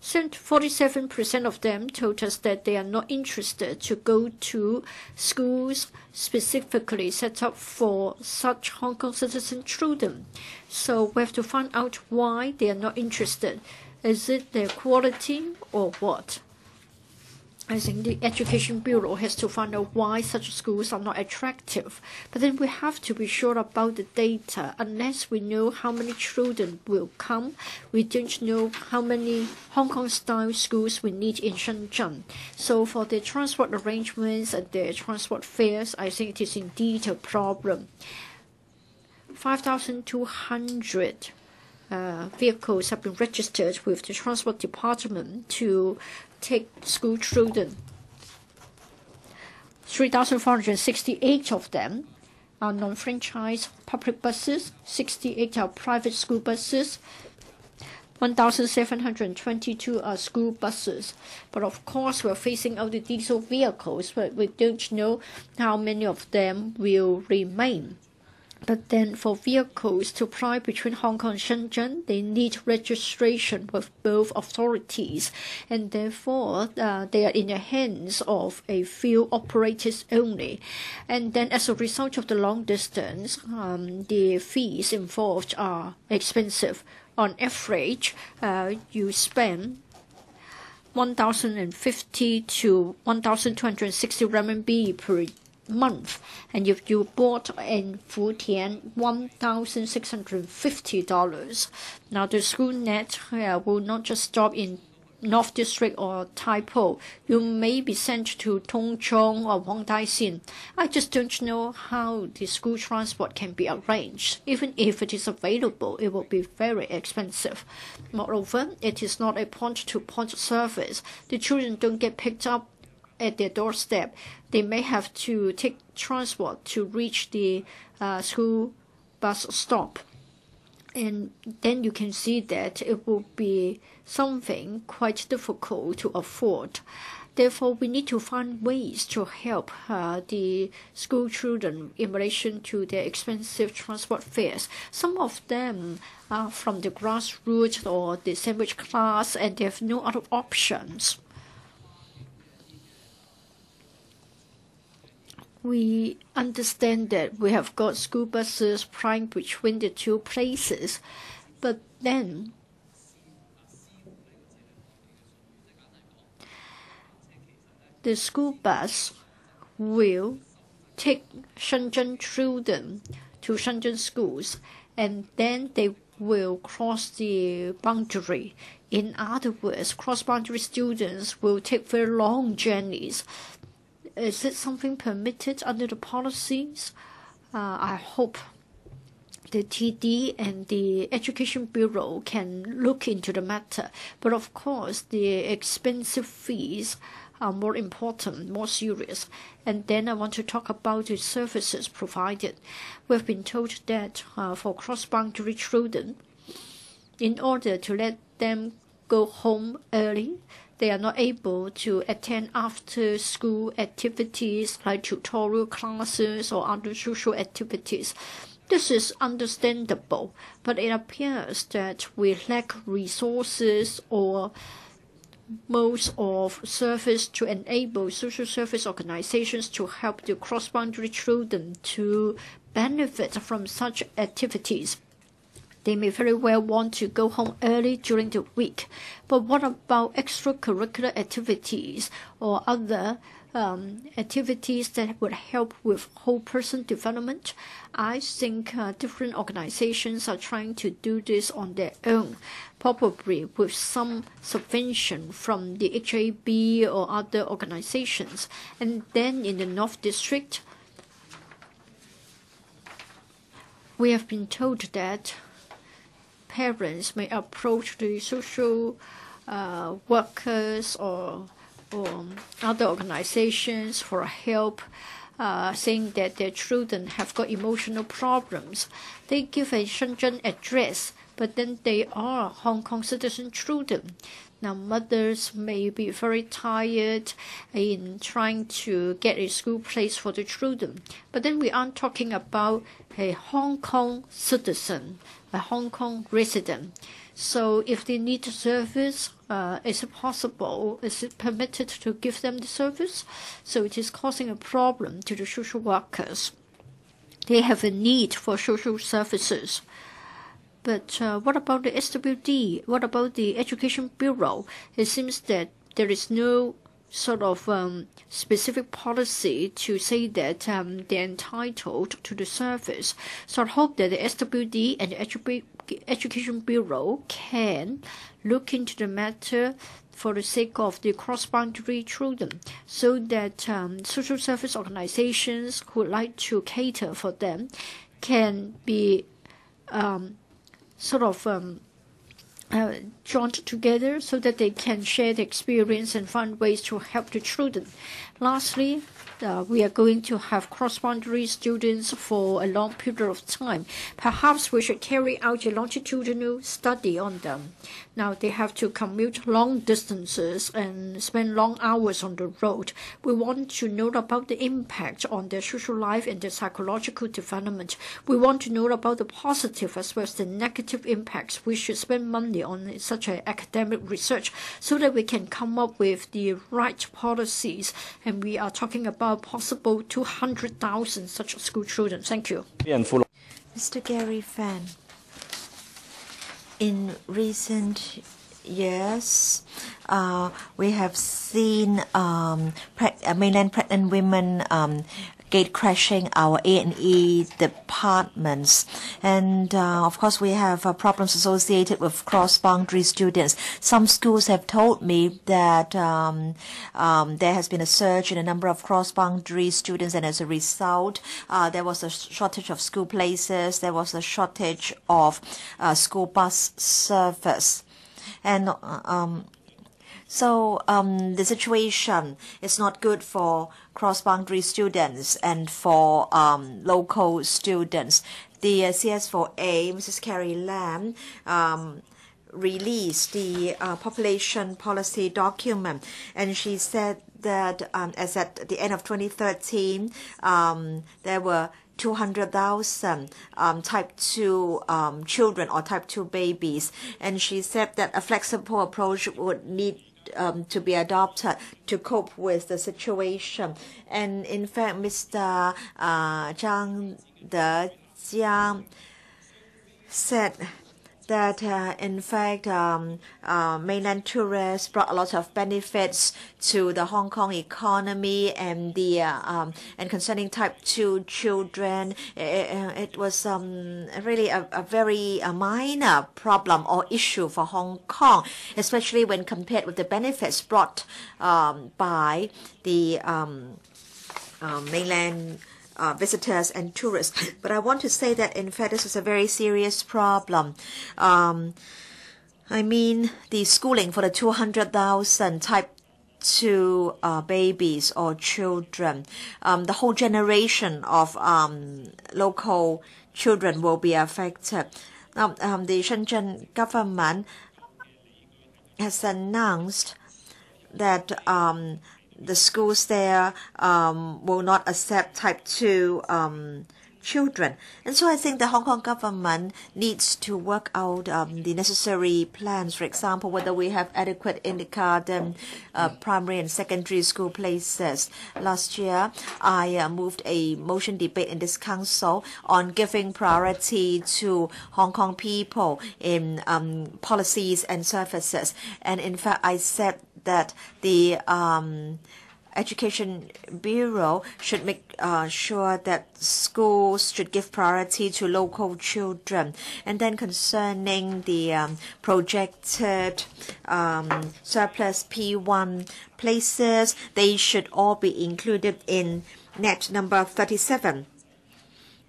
Forty-seven percent of them told us that they are not interested to go to schools specifically set up for such Hong Kong citizen children. So we have to find out why they are not interested. Is it their quality or what? I think the Education Bureau has to find out why such schools are not attractive. But then we have to be sure about the data. Unless we know how many children will come, we don't know how many Hong Kong-style schools we need in Shenzhen. So for the transport arrangements and the transport fares, I think it is indeed a problem. five thousand two hundred uh, vehicles have been registered with the Transport Department to take school children. three thousand four hundred sixty-eight of them are non-franchised public buses, sixty-eight are private school buses, one thousand seven hundred twenty-two are school buses. But of course, we're phasing out the diesel vehicles, but we don't know how many of them will remain. But then for vehicles to ply between Hong Kong and Shenzhen, they need registration with both authorities, and therefore uh, they are in the hands of a few operators only. And then as a result of the long distance, um, the fees involved are expensive. On average, uh, you spend one thousand fifty to one thousand two hundred sixty renminbi per month, and if you bought in Futian, one thousand six hundred fifty dollars. Now the school net uh, will not just stop in North District or Tai Po. You may be sent to Tung Chung or Wong Tai Sin. I just don't know how the school transport can be arranged. Even if it is available, it will be very expensive. Moreover, it is not a point-to-point service. The children don't get picked up at their doorstep. They may have to take transport to reach the uh, school bus stop. And then you can see that it will be something quite difficult to afford. Therefore, we need to find ways to help uh, the school children in relation to their expensive transport fares. Some of them are from the grassroots or the sandwich class, and they have no other options. We understand that we have got school buses plying between the two places, but then the school bus will take Shenzhen children to Shenzhen schools, and then they will cross the boundary. In other words, cross-boundary students will take very long journeys. Is it something permitted under the policies? Uh, I hope the T D and the Education Bureau can look into the matter, but of course the expensive fees are more important, more serious. And then I want to talk about the services provided. We've been told that uh, for cross-boundary children, in order to let them go home early, they are not able to attend after-school activities like tutorial classes or other social activities. This is understandable, but it appears that we lack resources or modes of service to enable social service organizations to help the cross-boundary children to benefit from such activities. They may very well want to go home early during the week, but what about extracurricular activities or other um, activities that would help with whole person development? I think uh, different organizations are trying to do this on their own, probably with some subvention from the H A B or other organizations. And then in the North District, we have been told that parents may approach the social uh, workers or, or other organizations for help, uh, saying that their children have got emotional problems. They give a Shenzhen address, but then they are Hong Kong citizen children. Now, mothers may be very tired in trying to get a school place for the children. But then we aren't talking about a Hong Kong citizen, a Hong Kong resident. So if they need service, uh, is it possible, is it permitted to give them the service? So it is causing a problem to the social workers. They have a need for social services. But uh, what about the S W D? What about the Education Bureau? It seems that there is no sort of um, specific policy to say that um, they're entitled to the service. So I hope that the S W D and the Edu Education Bureau can look into the matter for the sake of the cross-boundary children, so that um, social service organizations who would like to cater for them can be um, sort of um, uh, joined together, so that they can share the experience and find ways to help the children. Lastly, uh, we are going to have cross-boundary students for a long period of time. Perhaps we should carry out a longitudinal study on them. Now, they have to commute long distances and spend long hours on the road. We want to know about the impact on their social life and their psychological development. We want to know about the positive as well as the negative impacts. We should spend money on such an academic research so that we can come up with the right policies. And we are talking about possible two hundred thousand such school children. Thank you. Mister Gary Fan, in recent years, uh, we have seen um, preg mainland pregnant women um, gate-crashing our A and E departments. And uh, of course, we have uh, problems associated with cross-boundary students. Some schools have told me that um, um, there has been a surge in the number of cross-boundary students, and as a result, uh, there was a shortage of school places, there was a shortage of uh, school bus service. And um, so um, the situation is not good for cross-boundary students and for um, local students. The uh, C S four A, Missus Carrie Lam, um, released the uh, population policy document, and she said that um, as at the end of twenty thirteen, um, there were two hundred thousand um, type two um, children or type two babies. And she said that a flexible approach would need um, to be adopted to cope with the situation. And in fact, Mister Uh, Zhang Dejiang said that uh, in fact um, uh, mainland tourists brought a lot of benefits to the Hong Kong economy, and the uh, um, and concerning type two children, it, it was um, really a, a very a minor problem or issue for Hong Kong, especially when compared with the benefits brought um, by the um, uh, mainland uh, visitors and tourists. But I want to say that, in fact, this is a very serious problem. Um, I mean, the schooling for the two hundred thousand type two uh, babies or children, um, the whole generation of um, local children will be affected. Now, um, the Shenzhen government has announced that um, the schools there um, will not accept type two um, children. And so I think the Hong Kong government needs to work out um, the necessary plans, for example, whether we have adequate kindergarten, uh, primary and secondary school places. Last year, I uh, moved a motion debate in this council on giving priority to Hong Kong people in um, policies and services. And in fact, I said that the um, Education Bureau should make uh, sure that schools should give priority to local children. And then concerning the um, projected um, surplus P one places, they should all be included in net number thirty-seven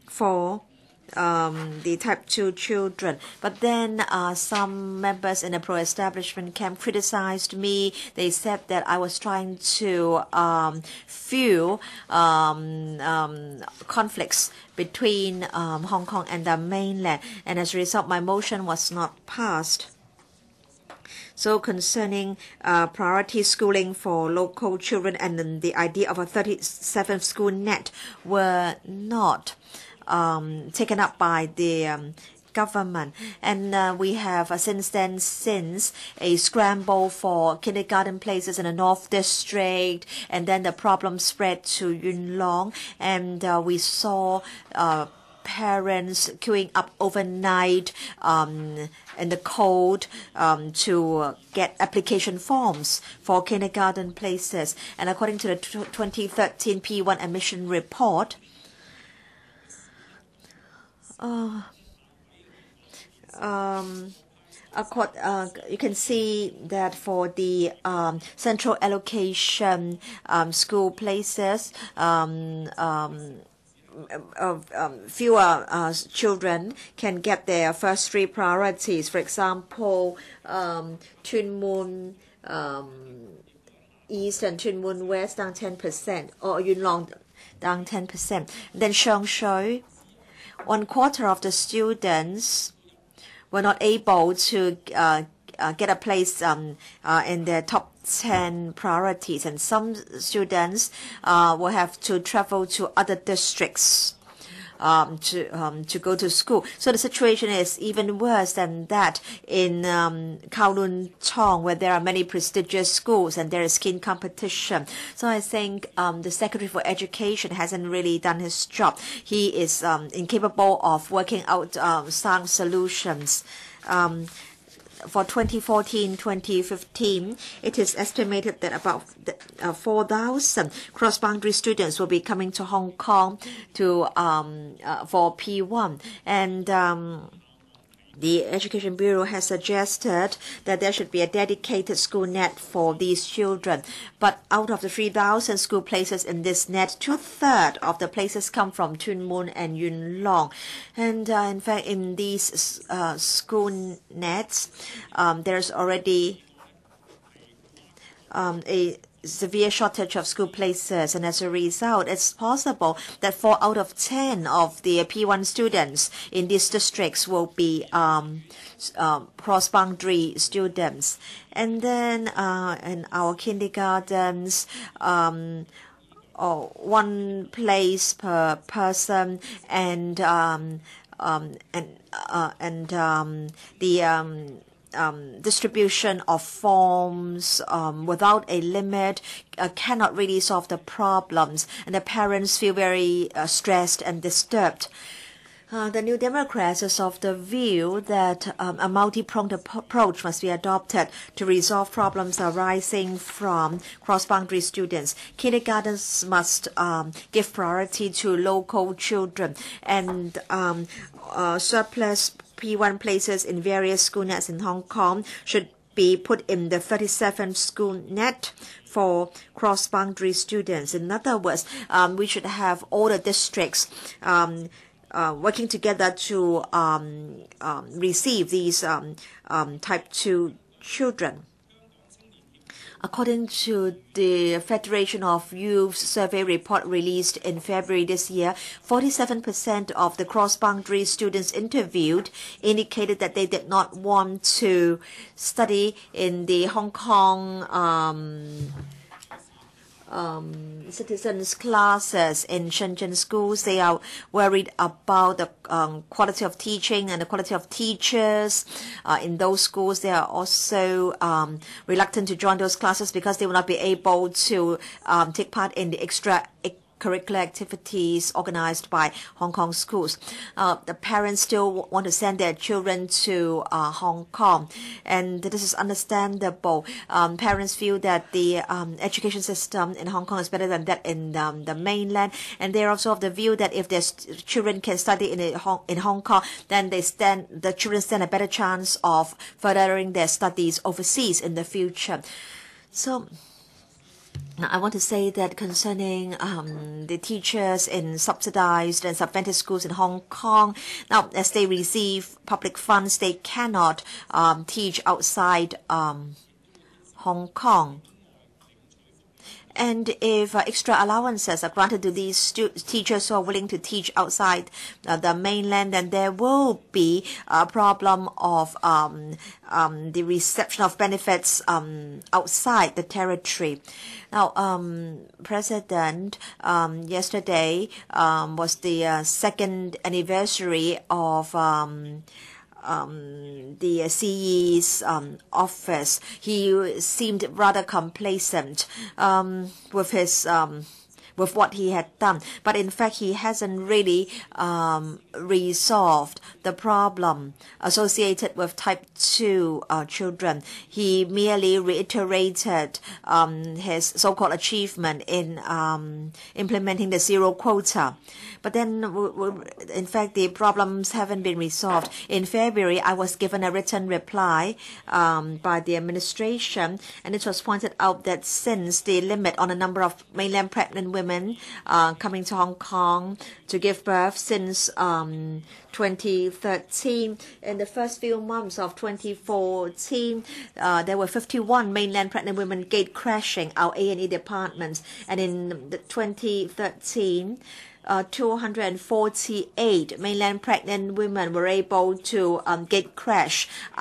for Um, the type two children. But then uh, some members in the pro-establishment camp criticized me. They said that I was trying to um, fuel um, um, conflicts between um, Hong Kong and the mainland, and as a result my motion was not passed. So concerning uh, priority schooling for local children and then the idea of a thirty-seventh school net were not Um, taken up by the um, government. And uh, we have uh, since then since a scramble for kindergarten places in the North District, and then the problem spread to Yuen Long, and uh, we saw uh, parents queuing up overnight um, in the cold um, to uh, get application forms for kindergarten places. And according to the twenty thirteen P one admission report, Uh, um, uh, you can see that for the um, central allocation um, school places, um, um, uh, um, fewer uh, children can get their first three priorities. For example, um, Tuen Mun um, East and Tuen Mun West down ten percent, or Yuen Long down ten percent. Then Sheung Shui, one quarter of the students were not able to uh, uh, get a place um, uh, in their top ten priorities, and some students uh, will have to travel to other districts um, to um, to go to school. So the situation is even worse than that in um, Kowloon Tong, where there are many prestigious schools and there is keen competition. So I think um, the Secretary for Education hasn't really done his job. He is um, incapable of working out um, sound solutions. Um, For twenty fourteen twenty fifteen, it is estimated that about four thousand cross-boundary students will be coming to Hong Kong to um, uh, for P one. And um, the Education Bureau has suggested that there should be a dedicated school net for these children. But out of the three thousand school places in this net, two-thirds of the places come from Tuen Mun and Yuen Long. And uh, in fact, in these uh, school nets, um, there's already um, a severe shortage of school places, and as a result, it's possible that four out of ten of the P one students in these districts will be um, uh, cross-boundary students. And then uh, in our kindergartens, um, oh, one place per person, and um, um, and uh, and um, the um, Um, distribution of forms um, without a limit uh, cannot really solve the problems, and the parents feel very uh, stressed and disturbed. Uh, the New Democrats is of the view that um, a multi-pronged approach must be adopted to resolve problems arising from cross-boundary students. Kindergartens must um, give priority to local children, and um, uh, surplus P one places in various school nets in Hong Kong should be put in the thirty-seventh school net for cross-boundary students. In other words, um, we should have all the districts um, uh, working together to um, um, receive these um, um, type two children. According to the Federation of Youth survey report released in February this year, forty-seven percent of the cross-boundary students interviewed indicated that they did not want to study in the Hong Kong um, um, citizens' classes in Shenzhen schools. They are worried about the um, quality of teaching and the quality of teachers uh, in those schools. They are also um, reluctant to join those classes because they will not be able to um, take part in the extra curricular activities organized by Hong Kong schools. Uh, the parents still want to send their children to uh, Hong Kong, and this is understandable. Um, parents feel that the um, education system in Hong Kong is better than that in um, the mainland, and they are also of the view that if their children can study in, a Hong, in Hong Kong, then they stand, the children stand a better chance of furthering their studies overseas in the future. So, I want to say that concerning um, the teachers in subsidized and subvented schools in Hong Kong, now as they receive public funds, they cannot um, teach outside um, Hong Kong. And if uh, extra allowances are granted to these stu teachers who are willing to teach outside uh, the mainland, then there will be a problem of um, um, the reception of benefits um, outside the territory. Now, um, President, um, yesterday um, was the uh, second anniversary of Um, Um, the C E's um, office. He seemed rather complacent um, with his um, with what he had done, but in fact he hasn't really um, resolved the problem associated with type two uh, children. He merely reiterated um, his so-called achievement in um, implementing the zero quota. But then, in fact, the problems haven't been resolved. In February, I was given a written reply um, by the administration, and it was pointed out that since the limit on the number of mainland pregnant women uh, coming to Hong Kong to give birth since um, twenty thirteen, in the first few months of twenty fourteen, uh, there were fifty-one mainland pregnant women gate crashing our A and E departments, and in the twenty thirteen, Uh, two hundred forty-eight mainland pregnant women were able to um, gate crash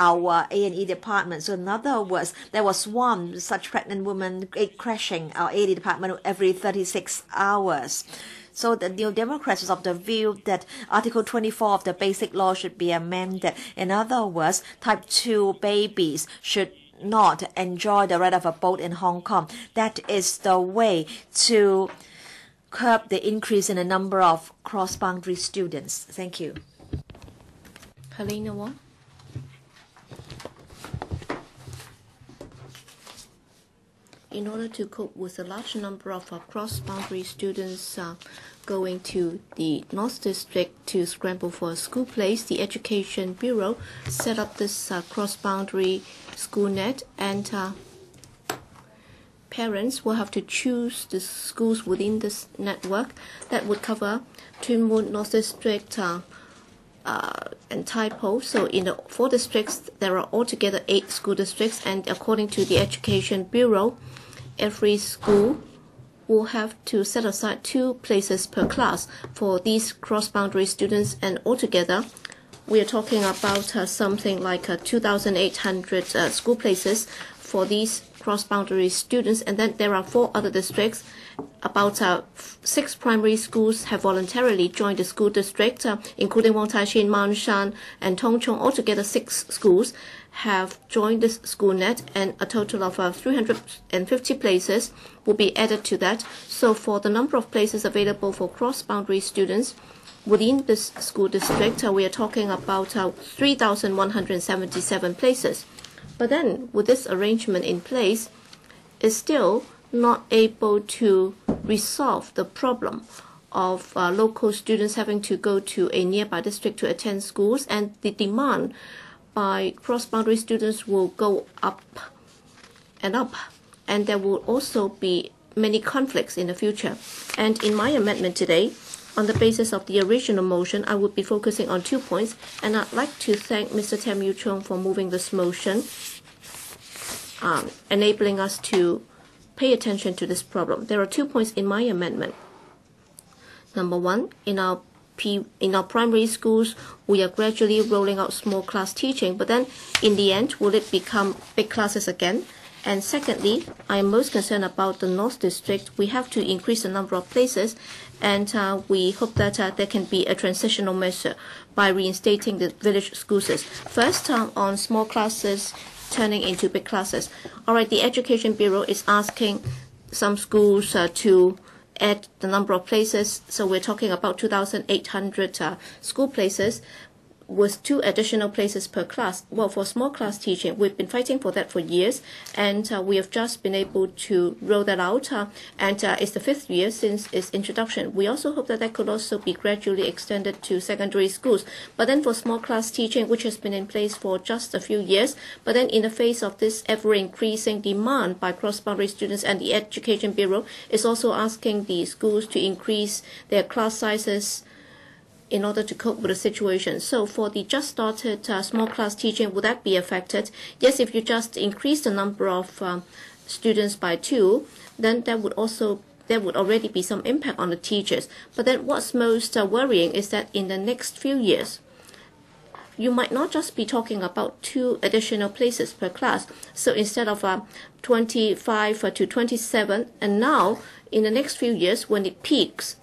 our A and E department. So in other words, there was one such pregnant woman gate crashing our A and E department every thirty-six hours. So the New Democrats is of the view that Article twenty-four of the Basic Law should be amended. In other words, type two babies should not enjoy the right of a vote in Hong Kong. That is the way to curb the increase in the number of cross-boundary students. Thank you. Helena Wong. In order to cope with a large number of uh, cross-boundary students uh, going to the North District to scramble for a school place, the Education Bureau set up this uh, cross-boundary school net, and uh, parents will have to choose the schools within this network that would cover Tuen Mun, North District, uh, uh, and Tai Po. So in the four districts, there are altogether eight school districts, and according to the Education Bureau, every school will have to set aside two places per class for these cross-boundary students, and altogether, we are talking about uh, something like uh, two thousand eight hundred uh, school places for these cross-boundary students. And then there are four other districts. About uh, six primary schools have voluntarily joined the school district, uh, including Wong Tai Shin, Man Shan, and Tong Chong. Altogether, six schools have joined the school net, and a total of uh, three hundred fifty places will be added to that. So for the number of places available for cross-boundary students within this school district, uh, we are talking about uh, three thousand one hundred seventy-seven places. But then, with this arrangement in place, it's still not able to resolve the problem of uh, local students having to go to a nearby district to attend schools, and the demand by cross-boundary students will go up and up, and there will also be many conflicts in the future. And in my amendment today, on the basis of the original motion, I would be focusing on two points, and I'd like to thank Mister Tam Yiu-chung for moving this motion, um, enabling us to pay attention to this problem. There are two points in my amendment. Number one, in our P, in our primary schools, we are gradually rolling out small class teaching, but then in the end, will it become big classes again? And secondly, I am most concerned about the North District. We have to increase the number of places, and uh, we hope that uh, there can be a transitional measure by reinstating the village schools. First, um, on small classes turning into big classes. All right, the Education Bureau is asking some schools uh, to add the number of places, so we're talking about two thousand eight hundred uh, school places with two additional places per class. Well, for small class teaching, we've been fighting for that for years, and uh, we have just been able to roll that out, uh, and uh, it's the fifth year since its introduction. We also hope that that could also be gradually extended to secondary schools. But then for small class teaching, which has been in place for just a few years, but then in the face of this ever-increasing demand by cross-boundary students, and the Education Bureau is also asking the schools to increase their class sizes in order to cope with the situation. So for the just started uh, small class teaching, would that be affected? Yes, if you just increase the number of um, students by two, then that would also there would already be some impact on the teachers. But then what's most uh, worrying is that in the next few years, you might not just be talking about two additional places per class. So instead of uh, twenty-five to twenty-seven, and now in the next few years when it peaks,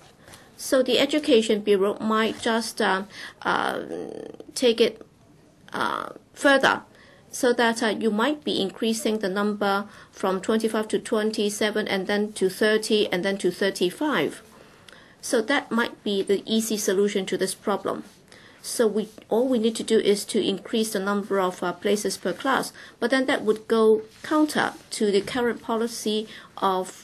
so the Education Bureau might just uh, uh, take it uh, further, so that uh, you might be increasing the number from twenty-five to twenty-seven, and then to thirty, and then to thirty-five. So that might be the easy solution to this problem. So we all we need to do is to increase the number of uh, places per class, but then that would go counter to the current policy of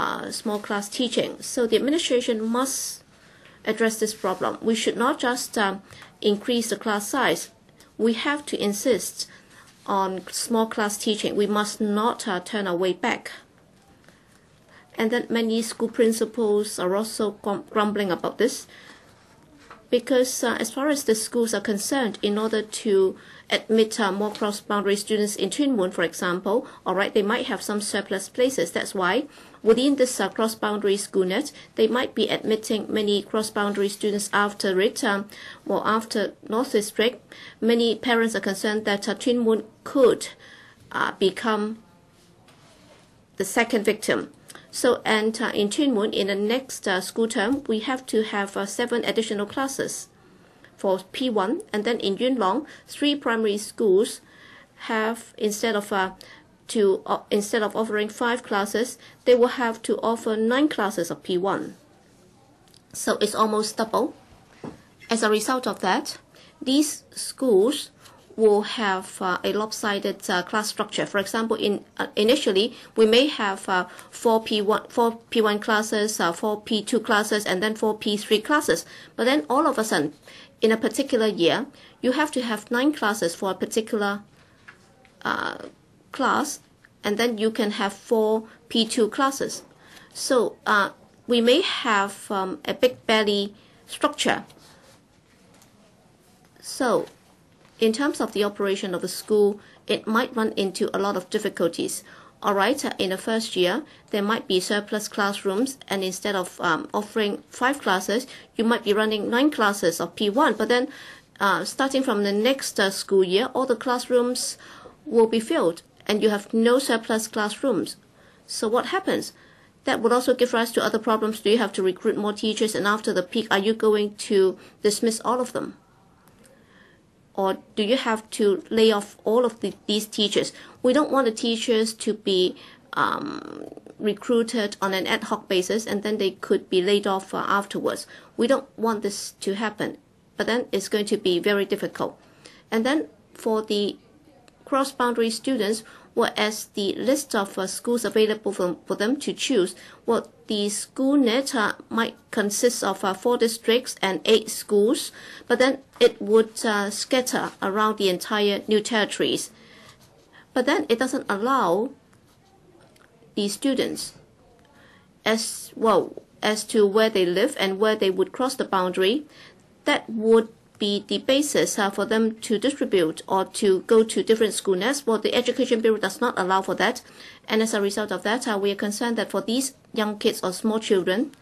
Uh, small class teaching. So the administration must address this problem. We should not just um, increase the class size. We have to insist on small class teaching. We must not uh, turn our way back. And then many school principals are also grumbling about this, because uh, as far as the schools are concerned, in order to admit uh, more cross-boundary students in Tuen-Mun, for example, all right, they might have some surplus places. That's why within this uh, cross-boundary school net, they might be admitting many cross-boundary students after it, um, well, after North District. Many parents are concerned that uh, Tuen-Mun could uh, become the second victim. So, and uh, in Tuen-Mun, in the next uh, school term, we have to have uh, seven additional classes for P one. And then in Yuen Long, three primary schools have, instead of uh, to uh, instead of offering five classes, they will have to offer nine classes of P one. So it's almost double. As a result of that, these schools will have uh, a lopsided uh, class structure. For example, in uh, initially we may have uh, four P one classes, uh, four P two classes, and then four P three classes. But then all of a sudden, in a particular year, you have to have nine classes for a particular uh, class, and then you can have four P two classes. So uh, we may have um, a big belly structure. So in terms of the operation of the school, it might run into a lot of difficulties. All right, in the first year, there might be surplus classrooms, and instead of um, offering five classes, you might be running nine classes of P one. But then, uh, starting from the next uh, school year, all the classrooms will be filled, and you have no surplus classrooms. So what happens? That would also give rise to other problems. Do you have to recruit more teachers? And after the peak, are you going to dismiss all of them? Or do you have to lay off all of the, these teachers? We don't want the teachers to be um, recruited on an ad hoc basis, and then they could be laid off uh, afterwards. We don't want this to happen, but then it's going to be very difficult. And then for the cross-boundary students, whereas the list of uh, schools available for, for them to choose, well, the school net uh, might consist of uh, four districts and eight schools, but then it would uh, scatter around the entire New Territories. But then it doesn't allow the students as well as to where they live and where they would cross the boundary. That would be the basis uh, for them to distribute or to go to different school nets. Well, the Education Bureau does not allow for that. And as a result of that, uh, we are concerned that for these young kids or small children,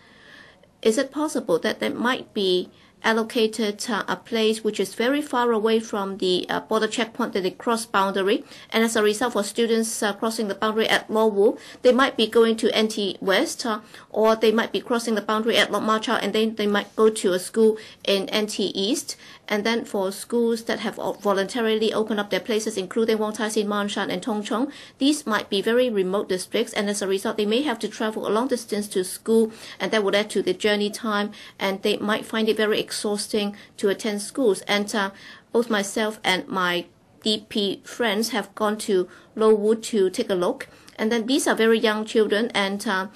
is it possible that they might be allocated uh, a place which is very far away from the uh, border checkpoint that they cross boundary? And as a result, for students uh, crossing the boundary at Lo Wu, they might be going to N T West, uh, or they might be crossing the boundary at Lok Ma Chau, and then they might go to a school in N T East. And then for schools that have voluntarily opened up their places, including Wong Tai Sin, Man Shan, and Tong Chong, these might be very remote districts, and as a result, they may have to travel a long distance to school, and that would add to the journey time, and they might find it very exhausting to attend schools. And uh, both myself and my D P friends have gone to Lo Wu to take a look. And then these are very young children, and uh,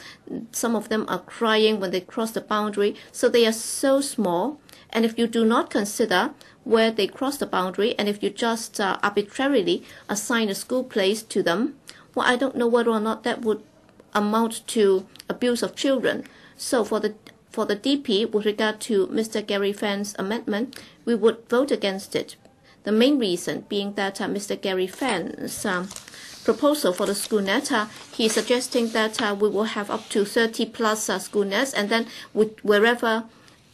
some of them are crying when they cross the boundary. So they are so small. And if you do not consider where they cross the boundary, and if you just uh, arbitrarily assign a school place to them, well, I don't know whether or not that would amount to abuse of children. So for the for the D P, with regard to Mister Gary Fan's amendment, we would vote against it. The main reason being that uh, Mister Gary Fan's um, proposal for the school net, uh, he is suggesting that uh, we will have up to thirty plus uh, school nets, and then with wherever.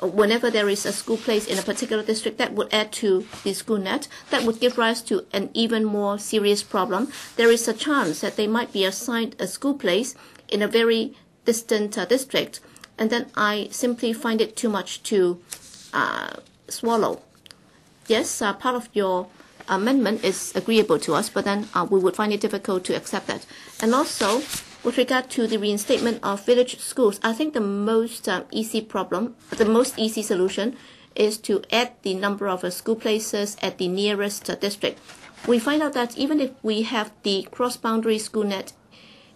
Whenever there is a school place in a particular district, that would add to the school net. That would give rise to an even more serious problem. There is a chance that they might be assigned a school place in a very distant uh, district, and then I simply find it too much to uh, swallow. Yes, uh, part of your amendment is agreeable to us, but then uh, we would find it difficult to accept that. And also, with regard to the reinstatement of village schools, I think the most um, easy problem, the most easy solution is to add the number of uh, school places at the nearest uh, district. We find out that even if we have the cross-boundary school net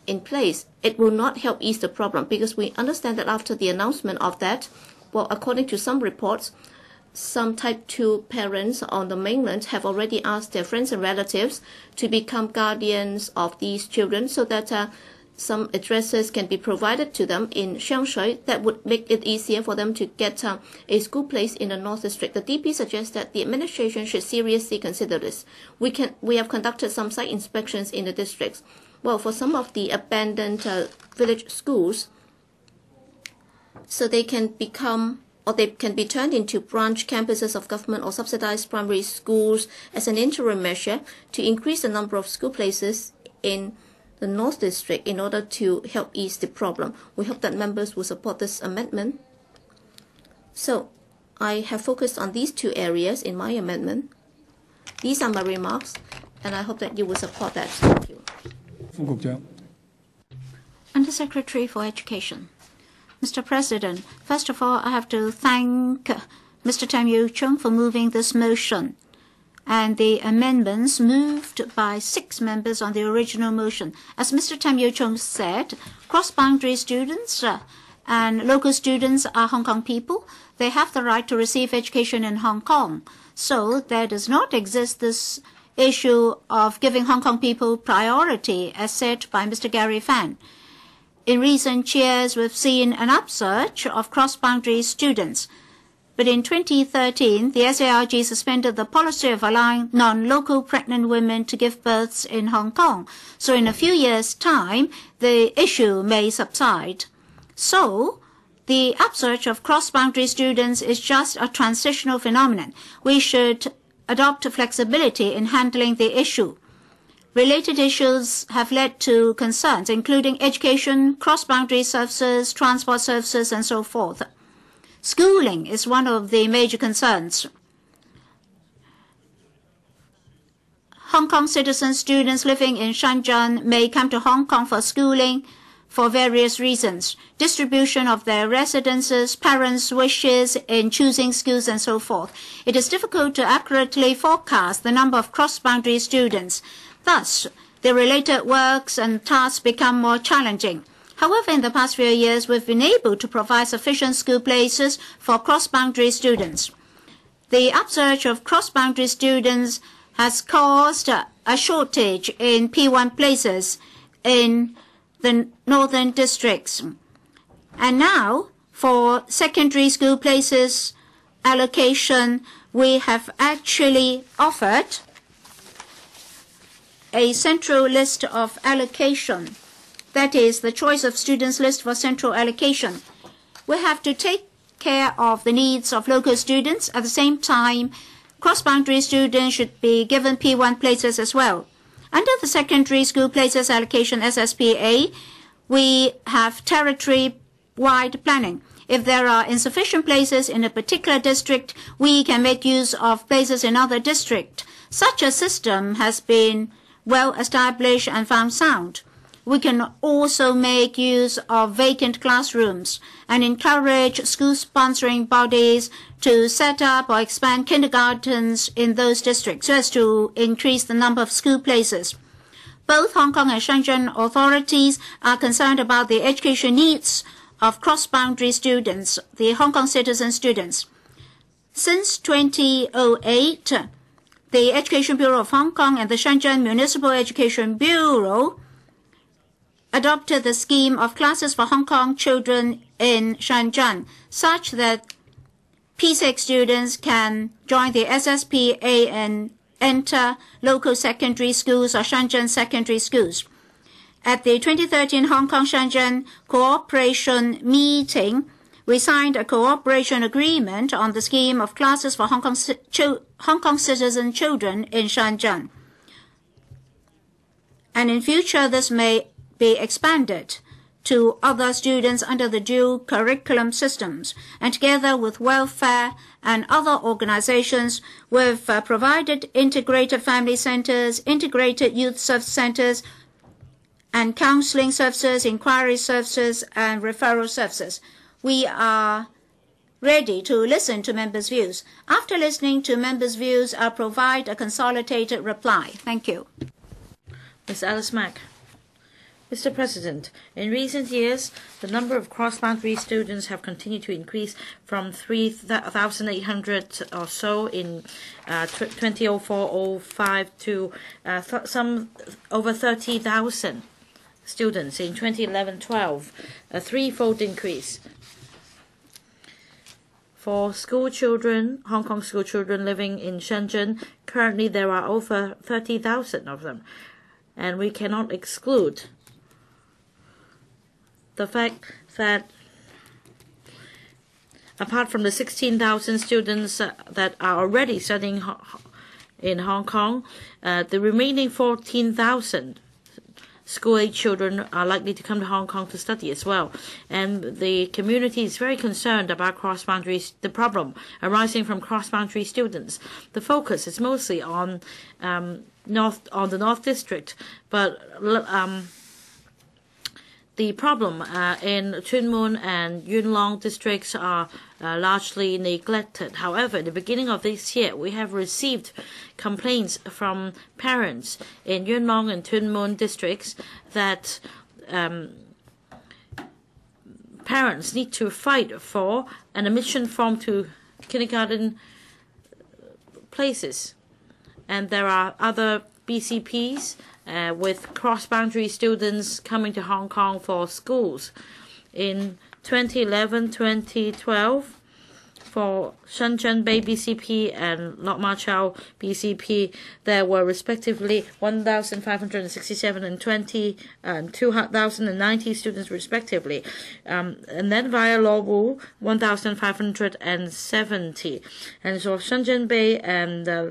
in place, it will not help ease the problem, because we understand that after the announcement of that, well, according to some reports, some type two parents on the mainland have already asked their friends and relatives to become guardians of these children so that uh, some addresses can be provided to them in Xiangshui. That would make it easier for them to get uh, a school place in the North District. The D P suggests that the administration should seriously consider this. We can we have conducted some site inspections in the districts. Well, for some of the abandoned uh, village schools, so they can become or they can be turned into branch campuses of government or subsidized primary schools as an interim measure to increase the number of school places in the North District in order to help ease the problem. We hope that members will support this amendment. So I have focused on these two areas in my amendment. These are my remarks, and I hope that you will support that. Thank you. Undersecretary for Education. Mister President, first of all, I have to thank Mister Tam Yiu-chung for moving this motion, and the amendments moved by six members on the original motion. As Mister Tam Yiu-chung said, cross-boundary students uh, and local students are Hong Kong people. They have the right to receive education in Hong Kong. So there does not exist this issue of giving Hong Kong people priority, as said by Mister Gary Fan. In recent years, we've seen an upsurge of cross-boundary students. But in twenty thirteen, the S A R G suspended the policy of allowing non-local pregnant women to give births in Hong Kong. So in a few years' time, the issue may subside. So the upsurge of cross-boundary students is just a transitional phenomenon. We should adopt flexibility in handling the issue. Related issues have led to concerns, including education, cross-boundary services, transport services, and so forth. Schooling is one of the major concerns. Hong Kong citizen students living in Shenzhen may come to Hong Kong for schooling for various reasons, distribution of their residences, parents' wishes in choosing schools, and so forth. It is difficult to accurately forecast the number of cross-boundary students. Thus, the related works and tasks become more challenging. However, in the past few years, we've been able to provide sufficient school places for cross-boundary students. The upsurge of cross-boundary students has caused a shortage in P one places in the northern districts. And now, for secondary school places allocation, we have actually offered a central list of allocation. That is the choice of students list for central allocation. We have to take care of the needs of local students. At the same time, cross-boundary students should be given P one places as well. Under the secondary school places allocation S S P A, we have territory-wide planning. If there are insufficient places in a particular district, we can make use of places in other districts. Such a system has been well established and found sound. We can also make use of vacant classrooms and encourage school-sponsoring bodies to set up or expand kindergartens in those districts so as to increase the number of school places. Both Hong Kong and Shenzhen authorities are concerned about the education needs of cross-boundary students, the Hong Kong citizen students. Since two thousand eight, the Education Bureau of Hong Kong and the Shenzhen Municipal Education Bureau adopted the scheme of classes for Hong Kong children in Shenzhen, such that P six students can join the S S P A and enter local secondary schools or Shenzhen secondary schools. At the twenty thirteen Hong Kong-Shenzhen Cooperation Meeting, we signed a cooperation agreement on the scheme of classes for Hong Kong, Hong Kong citizen children in Shenzhen. And in future, this may be expanded to other students under the dual curriculum systems, and together with welfare and other organizations, we've uh, provided integrated family centers, integrated youth service centers, and counseling services, inquiry services, and referral services. We are ready to listen to members' views. After listening to members' views, I'll provide a consolidated reply. Thank you. Miz Alice Mak. Mister President, in recent years, the number of cross-boundary students have continued to increase from three thousand eight hundred or so in uh, twenty oh four oh five to uh, th some over thirty thousand students in twenty eleven twelve, a threefold increase. For school children, Hong Kong school children living in Shenzhen, currently there are over thirty thousand of them, and we cannot exclude the fact that apart from the sixteen thousand students uh, that are already studying ho in Hong Kong, uh, the remaining fourteen thousand school-age children are likely to come to Hong Kong to study as well. And the community is very concerned about cross-boundary, the problem arising from cross-boundary students. The focus is mostly on um, north on the North District, but um, the problem uh, in Tuen Mun and Yuen Long districts are uh, largely neglected. However, at the beginning of this year, we have received complaints from parents in Yuen Long and Tuen Mun districts that um, parents need to fight for an admission form to kindergarten places. And there are other B C Ps uh, with cross-boundary students coming to Hong Kong for schools. In twenty eleven twenty twelve, for Shenzhen Bay B C P and Lok Ma Chau B C P, there were respectively one thousand five hundred sixty-seven and two thousand ninety students respectively. Um, and then via Luowu, one thousand five hundred seventy. And so Shenzhen Bay and uh,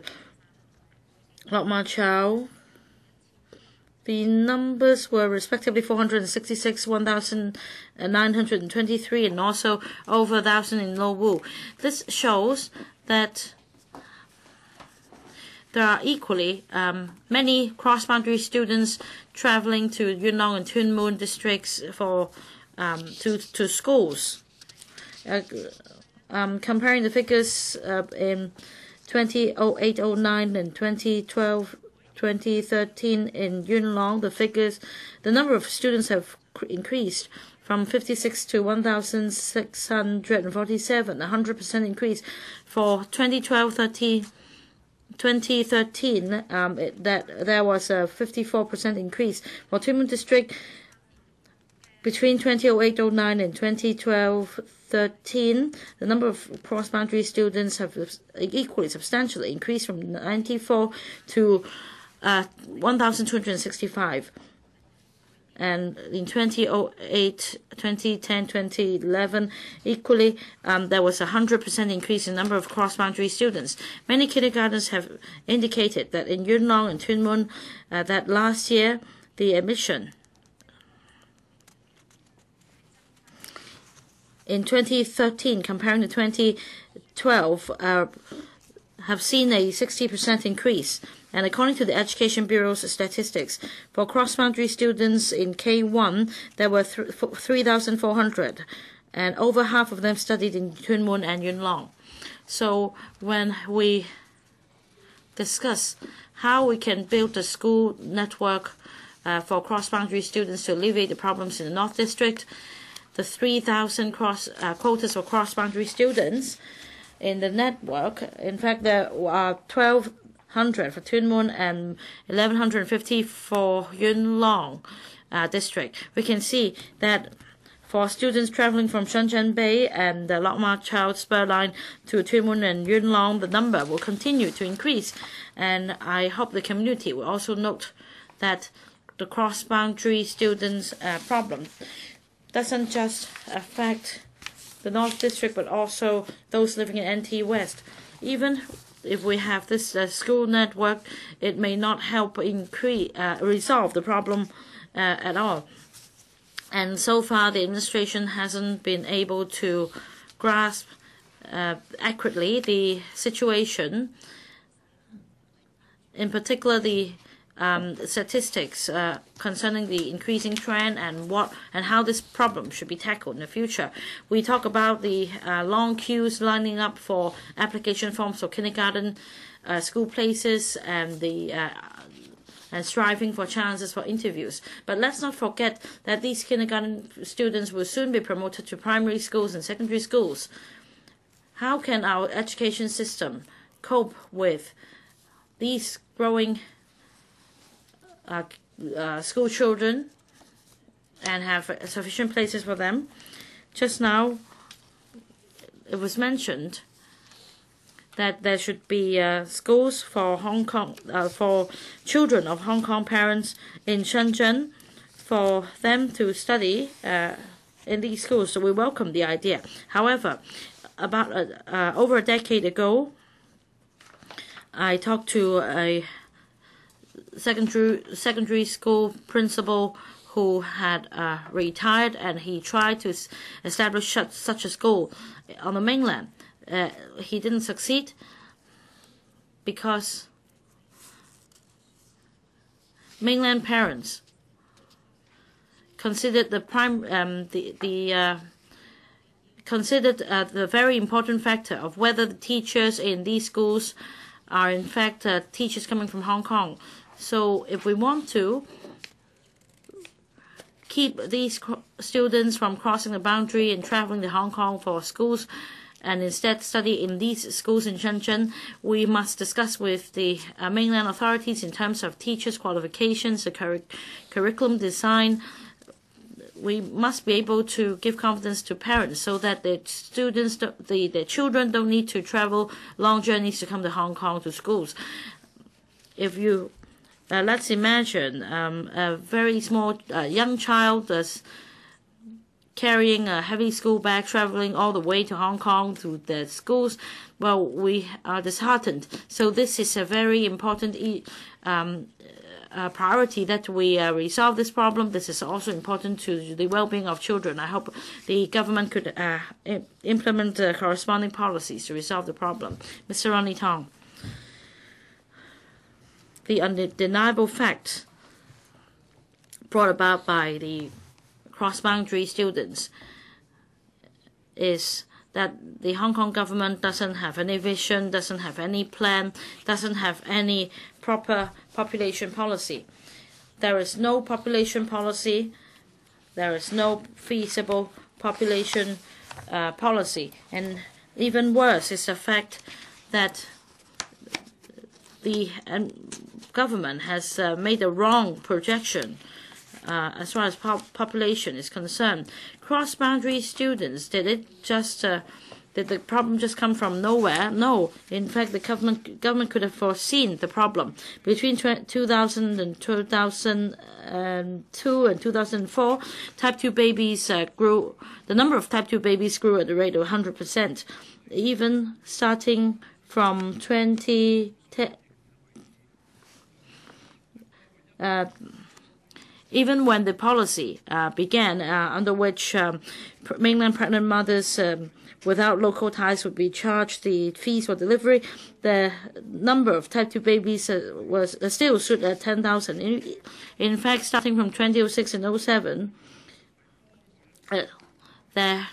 Lok Ma Chau, the numbers were respectively four hundred sixty-six, one thousand nine hundred twenty-three, and also over one thousand in Luowu. This shows that there are equally um, many cross-boundary students traveling to Yuen Long and Tuen Mun districts for um, to to schools. Uh, um, comparing the figures uh, in twenty oh eight oh nine and twenty twelve twenty twelve twenty thirteen in Yuen Long, the figures, the number of students have increased from fifty-six to one thousand six hundred forty-seven, a hundred percent increase. For twenty twelve thirteen, twenty thirteen, um, it, that there was a fifty-four percent increase. For Tuen Mun District, between twenty oh eight oh nine and twenty twelve thirteen, the number of cross-boundary students have equally substantially increased from ninety-four to uh, one thousand two hundred sixty-five. And in twenty oh eight, twenty ten, twenty eleven, equally, um, there was a one hundred percent increase in the number of cross-boundary students. Many kindergartens have indicated that in Yuen Long and Tuen Mun, uh, that last year, the admission in twenty thirteen, comparing to twenty twelve, uh, have seen a sixty percent increase. And according to the Education Bureau's statistics, for cross-boundary students in K one, there were three thousand four hundred, and over half of them studied in Tuen Mun and Yuen Long. So when we discuss how we can build a school network uh, for cross-boundary students to alleviate the problems in the North District, the three thousand cross uh, quotas for cross-boundary students in the network, in fact, there are twelve hundred for Tuen Mun and eleven fifty for Yuen Long uh, district. We can see that for students traveling from Shenzhen Bay and the Lok Ma Child Spur Line to Tuen Mun and Yuen Long, the number will continue to increase. And I hope the community will also note that the cross-boundary students' uh, problem doesn't just affect the North District, but also those living in N T West. Even if we have this uh, school network, it may not help increase, uh, resolve the problem uh, at all. And so far, the administration hasn't been able to grasp uh, accurately the situation, in particular the um, statistics uh, concerning the increasing trend and what and how this problem should be tackled in the future. We talk about the uh, long queues lining up for application forms for kindergarten uh, school places and the uh, and striving for chances for interviews. But let's not forget that these kindergarten students will soon be promoted to primary schools and secondary schools. How can our education system cope with these growing Uh, uh, school children and have sufficient places for them? Just now, it was mentioned that there should be uh, schools for Hong Kong uh, for children of Hong Kong parents in Shenzhen for them to study uh, in these schools. So we welcome the idea. However, about uh, uh, over a decade ago, I talked to a secondary secondary school principal who had uh, retired, and he tried to establish such a school on the mainland. Uh, he didn't succeed because mainland parents considered the prime um, the the uh, considered uh, the very important factor of whether the teachers in these schools are in fact uh, teachers coming from Hong Kong. So if we want to keep these students from crossing the boundary and traveling to Hong Kong for schools and instead study in these schools in Shenzhen, we must discuss with the uh, mainland authorities in terms of teachers' qualifications, the cur curriculum design. We must be able to give confidence to parents so that the students, the, their children don't need to travel long journeys to come to Hong Kong to schools. If you Uh, let's imagine um, a very small uh, young child that's carrying a heavy school bag, traveling all the way to Hong Kong to the schools. Well, we are disheartened. So this is a very important e um, uh, priority that we uh, resolve this problem. This is also important to the well-being of children. I hope the government could uh, implement uh, corresponding policies to resolve the problem. Mister Ronny Tong. The undeniable fact brought about by the cross-boundary students is that the Hong Kong government doesn't have any vision, doesn't have any plan, doesn't have any proper population policy. There is no population policy. There is no feasible population uh, policy. And even worse is the fact that the government has uh, made a wrong projection uh, as far as po population is concerned. Cross-boundary students, did it just uh, did the problem just come from nowhere? No. In fact, the government government could have foreseen the problem. Between two thousand and two thousand two and two thousand four, type two babies uh, grew. The number of type two babies grew at the rate of one hundred percent. Even starting from twenty ten. Uh, even when the policy uh, began, uh, under which um, mainland pregnant mothers um, without local ties would be charged the fees for delivery, the number of type two babies uh, was uh, still stood at ten thousand. In, in fact, starting from two thousand six and two thousand seven, uh, there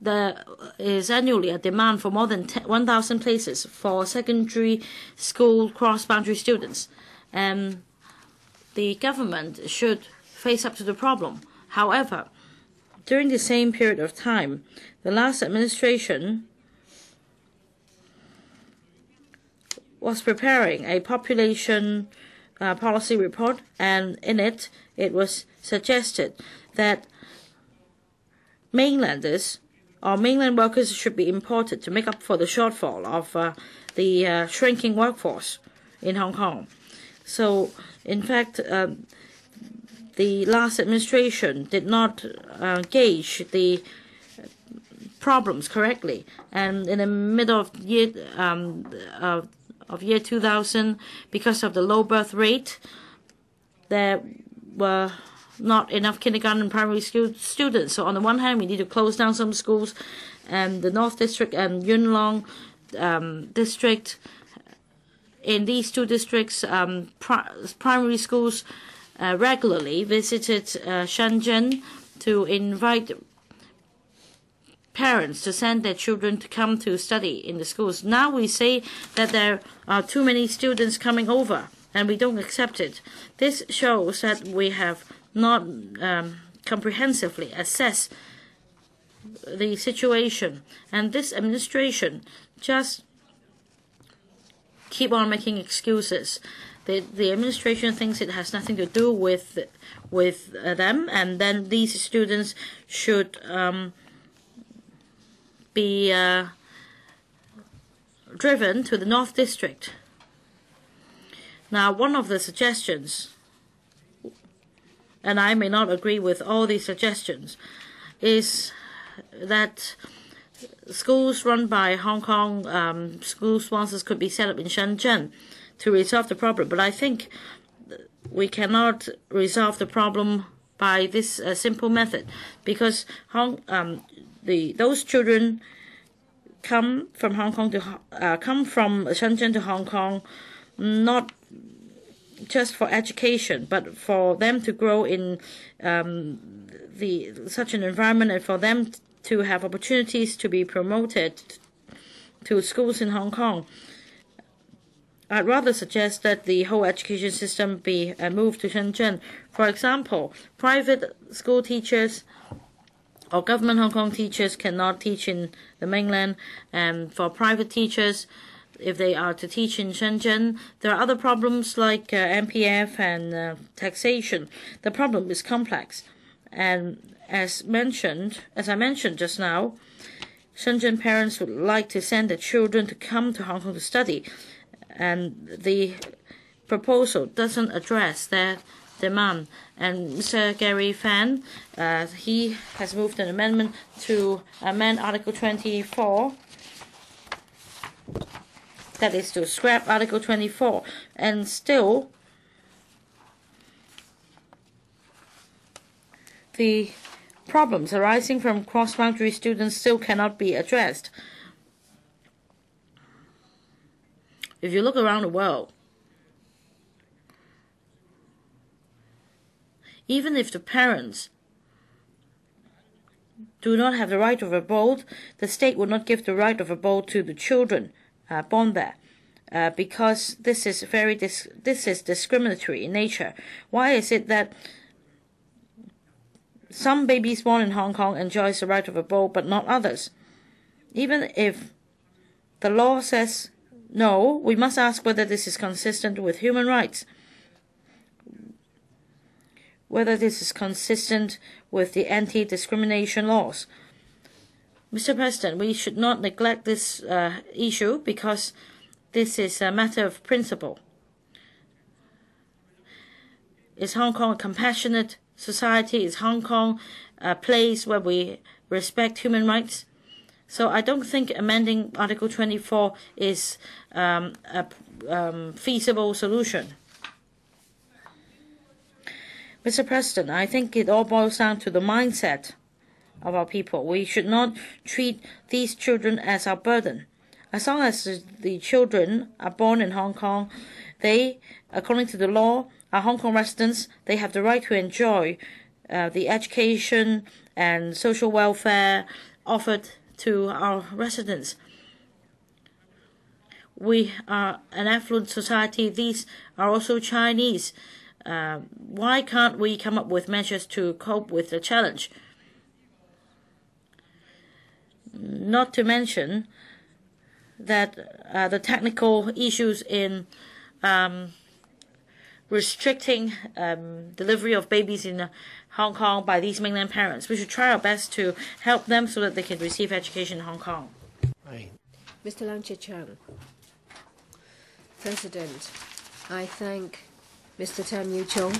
There is annually a demand for more than one thousand places for secondary school cross-boundary students. Um, the government should face up to the problem. However, during the same period of time, the last administration was preparing a population uh, policy report, and in it, it was suggested that mainlanders or mainland workers should be imported to make up for the shortfall of uh, the uh, shrinking workforce in Hong Kong. So, in fact, um, the last administration did not uh, gauge the problems correctly. And in the middle of year, um, uh, of year two thousand, because of the low birth rate, there were not enough kindergarten and primary school students. So on the one hand, we need to close down some schools, and the North District and Yuen Long um, District. In these two districts, um, pri primary schools uh, regularly visited uh, Shenzhen to invite parents to send their children to come to study in the schools. Now we say that there are too many students coming over, and we don't accept it. This shows that we have not um, comprehensively assess the situation. And this administration just keep on making excuses. The, the administration thinks it has nothing to do with, with uh, them, and then these students should um, be uh, driven to the North District. Now, one of the suggestions, and I may not agree with all these suggestions, is that schools run by Hong Kong um, school sponsors could be set up in Shenzhen to resolve the problem. But I think we cannot resolve the problem by this uh, simple method, because Hong, um, the those children come from Hong Kong to uh, come from Shenzhen to Hong Kong, not just for education, but for them to grow in um, the such an environment, and for them to have opportunities to be promoted to schools in Hong Kong. I'd rather suggest that the whole education system be uh, moved to Shenzhen. For example, private school teachers or government Hong Kong teachers cannot teach in the mainland, and for private teachers, if they are to teach in Shenzhen, there are other problems like uh, M P F and uh, taxation. The problem is complex, and as mentioned, as I mentioned just now, Shenzhen parents would like to send their children to come to Hong Kong to study, and the proposal doesn't address their demand. And Mister Gary Fan, uh, he has moved an amendment to amend Article twenty-four. That is to scrap Article twenty-four, and still the problems arising from cross-boundary students still cannot be addressed. If you look around the world, even if the parents do not have the right of abode, the state will not give the right of abode to the children uh, born there, uh, because this is very dis this is discriminatory in nature. Why is it that some babies born in Hong Kong enjoys the right of abode but not others? Even if the law says no, we must ask whether this is consistent with human rights, whether this is consistent with the anti-discrimination laws. Mister President, we should not neglect this uh, issue because this is a matter of principle. Is Hong Kong a compassionate society? Is Hong Kong a place where we respect human rights? So I don't think amending Article twenty-four is um, a um, feasible solution. Mister President, I think it all boils down to the mindset of our people. We should not treat these children as our burden. As long as the children are born in Hong Kong, they, according to the law, are Hong Kong residents. They have the right to enjoy uh, the education and social welfare offered to our residents. We are an affluent society. These are also Chinese. Uh, why can't we come up with measures to cope with the challenge? Not to mention that uh, the technical issues in um, restricting um, delivery of babies in Hong Kong by these mainland parents. We should try our best to help them so that they can receive education in Hong Kong. Right. Mister Leung Chiu-chung. President, I thank Mister Tam Yiu-chung,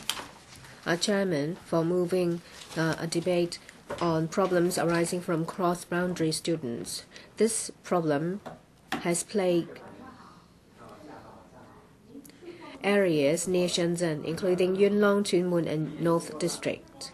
our chairman, for moving uh, a debate on problems arising from cross-boundary students. This problem has plagued areas near Shenzhen, including Yuen Long, Tuen Mun, and North District.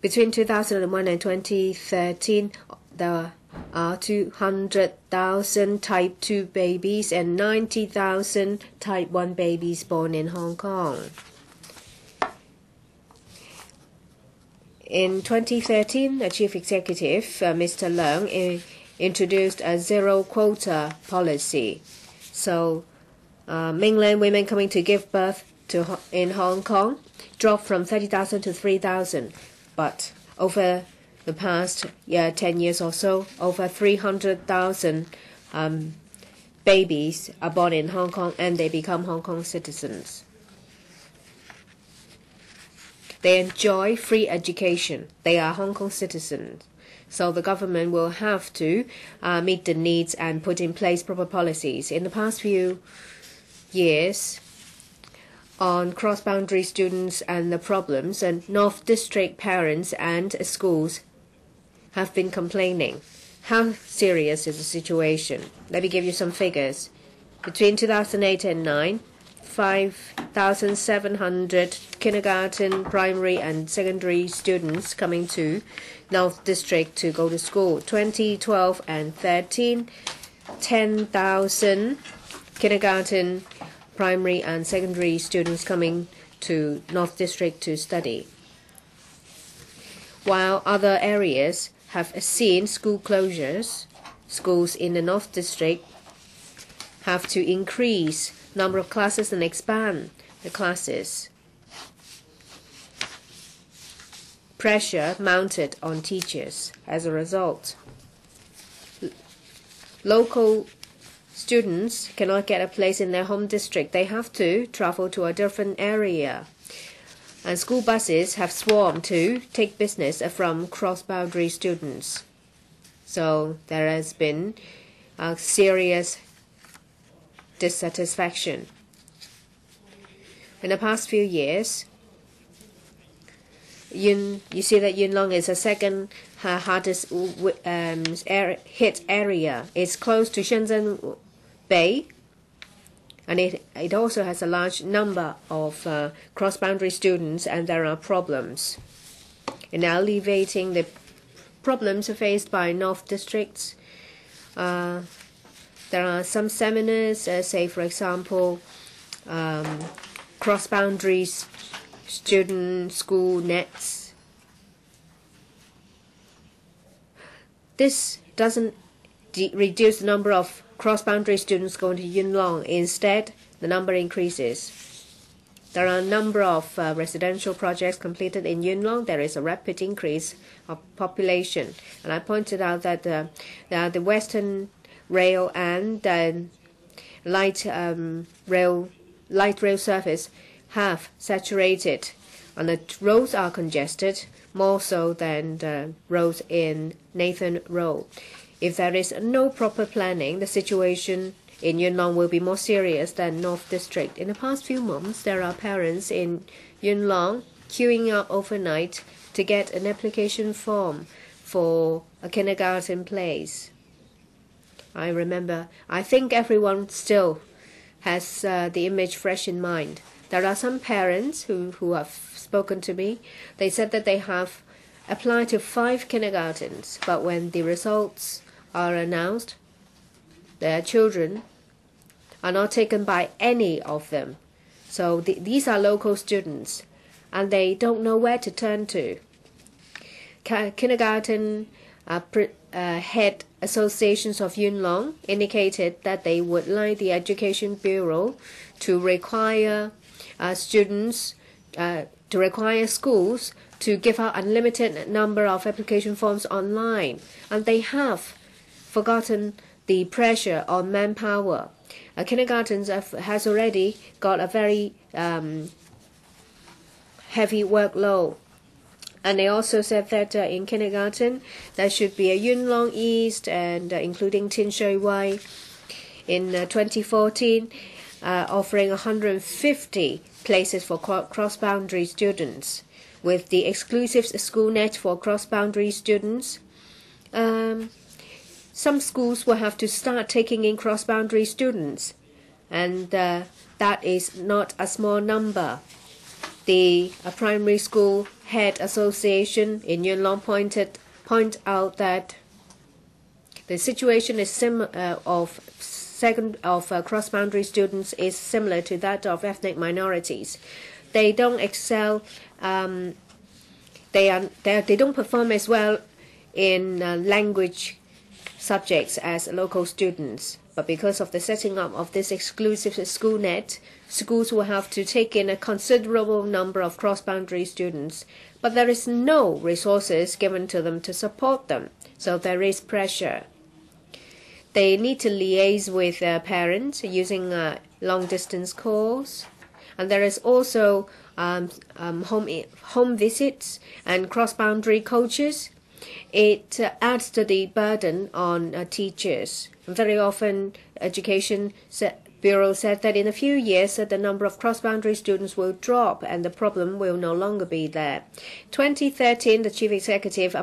Between two thousand one and twenty thirteen, there were are two hundred thousand type two babies and ninety thousand type one babies born in Hong Kong. In twenty thirteen, the Chief Executive, uh, Mister Leung, uh, introduced a zero quota policy. So uh, mainland women coming to give birth to in Hong Kong dropped from thirty thousand to three thousand. But over the past yeah, ten years or so, over three hundred thousand um, babies are born in Hong Kong and they become Hong Kong citizens. They enjoy free education. They are Hong Kong citizens. So the government will have to uh, meet the needs and put in place proper policies. In the past few years, on cross-boundary students and the problems, and North District parents and schools have been complaining. How serious is the situation? Let me give you some figures. Between two thousand eight and two thousand nine, five thousand seven hundred kindergarten, primary and secondary students coming to North District to go to school. twenty twelve and thirteen, ten thousand kindergarten, primary and secondary students coming to North District to study, while other areas have seen school closures. Schools in the North District have to increase number of classes and expand the classes. Pressure mounted on teachers as a result. Local students cannot get a place in their home district. They have to travel to a different area. And school buses have swarmed to take business from cross-boundary students. So there has been a serious dissatisfaction. In the past few years, Yuen, you see that Yuen Long is the second hardest um, hit area. It's close to Shenzhen Bay, and it, it also has a large number of uh, cross-boundary students, and there are problems. In alleviating the problems faced by North Districts, uh, there are some seminars, uh, say for example, um, cross-boundaries student school nets. This doesn't reduce the number of cross-boundary students going to Yuen Long. Instead, the number increases. There are a number of uh, residential projects completed in Yuen Long. There is a rapid increase of population. And I pointed out that uh, the, the Western Rail and uh, light, um, rail, light rail service have saturated, and the roads are congested, more so than the roads in Nathan Road. If there is no proper planning, the situation in Yuen Long will be more serious than North District. In the past few months, there are parents in Yuen Long queuing up overnight to get an application form for a kindergarten place. I remember, I think everyone still has uh, the image fresh in mind. There are some parents who, who have spoken to me. They said that they have applied to five kindergartens, but when the results are announced, their children are not taken by any of them. So th these are local students, and they don't know where to turn to. K kindergarten uh, pr uh, head associations of Yuen Long indicated that they would like the Education Bureau to require uh, students, uh, to require schools to give out unlimited number of application forms online, and they have forgotten the pressure on manpower. Uh, kindergartens have, has already got a very um, heavy workload. And they also said that uh, in kindergarten, there should be a Yuen Long East, and uh, including Tin Shui Wai in uh, twenty fourteen, uh, offering one hundred fifty places for cross-boundary students, with the exclusive school net for cross-boundary students. Um, some schools will have to start taking in cross-boundary students, and uh, that is not a small number. The uh, Primary School Head Association in Yuen Long pointed point out that the situation is sim uh, of second of uh, cross-boundary students is similar to that of ethnic minorities. They don't excel. Um, they are they, they don't perform as well in uh, language subjects as local students. But because of the setting up of this exclusive school net, schools will have to take in a considerable number of cross-boundary students. But there is no resources given to them to support them, so there is pressure. They need to liaise with their parents using uh, long-distance calls, and there is also Um, um, home, home visits and cross-boundary coaches. It uh, adds to the burden on uh, teachers. Very often, Education Bureau said that in a few years, uh, the number of cross-boundary students will drop and the problem will no longer be there. twenty thirteen, the chief executive uh,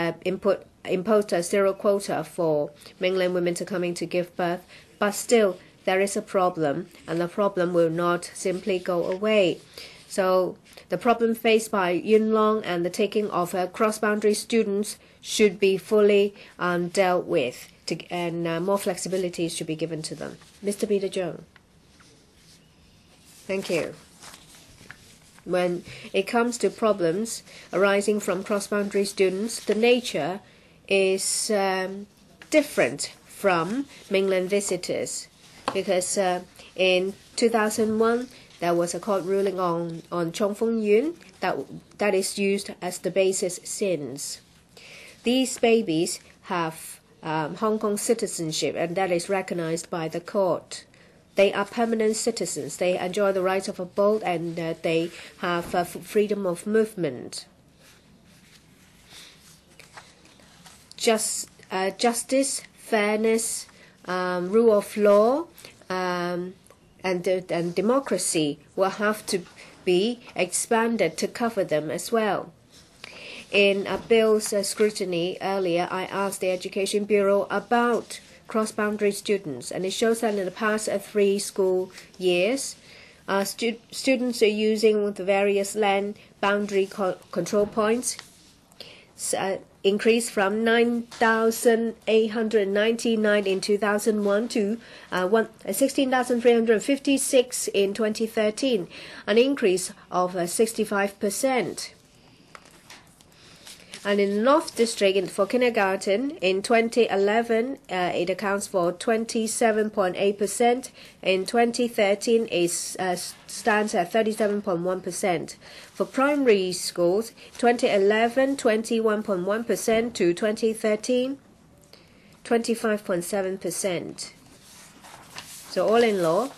uh, input, imposed a zero quota for mainland women to come in to give birth, but still, there is a problem, and the problem will not simply go away. So the problem faced by Yuen Long and the taking of uh, cross-boundary students should be fully um, dealt with, to, and uh, more flexibility should be given to them. Mister Peter Jones. Thank you. When it comes to problems arising from cross-boundary students, the nature is um, different from mainland visitors, because uh, in two thousand one, there was a court ruling on, on Chongfeng Yun that, that is used as the basis since. These babies have um, Hong Kong citizenship, and that is recognized by the court. They are permanent citizens. They enjoy the rights of abode, and uh, they have uh, freedom of movement. Just, uh, justice, fairness, um, rule of law, um, And, and democracy will have to be expanded to cover them as well. In a bill's uh, scrutiny earlier, I asked the Education Bureau about cross-boundary students, and it shows that in the past uh, three school years, uh, stu students are using the various land boundary co control points uh, increased from nine thousand eight hundred ninety-nine in two thousand one to uh, sixteen thousand three hundred fifty-six in twenty thirteen, an increase of uh, sixty-five percent. And in the North District for kindergarten, in twenty eleven, uh, it accounts for twenty-seven point eight percent. In twenty thirteen, it uh, stands at thirty-seven point one percent. For primary schools, twenty eleven, twenty-one point one percent to twenty thirteen, twenty-five point seven percent. So all in all,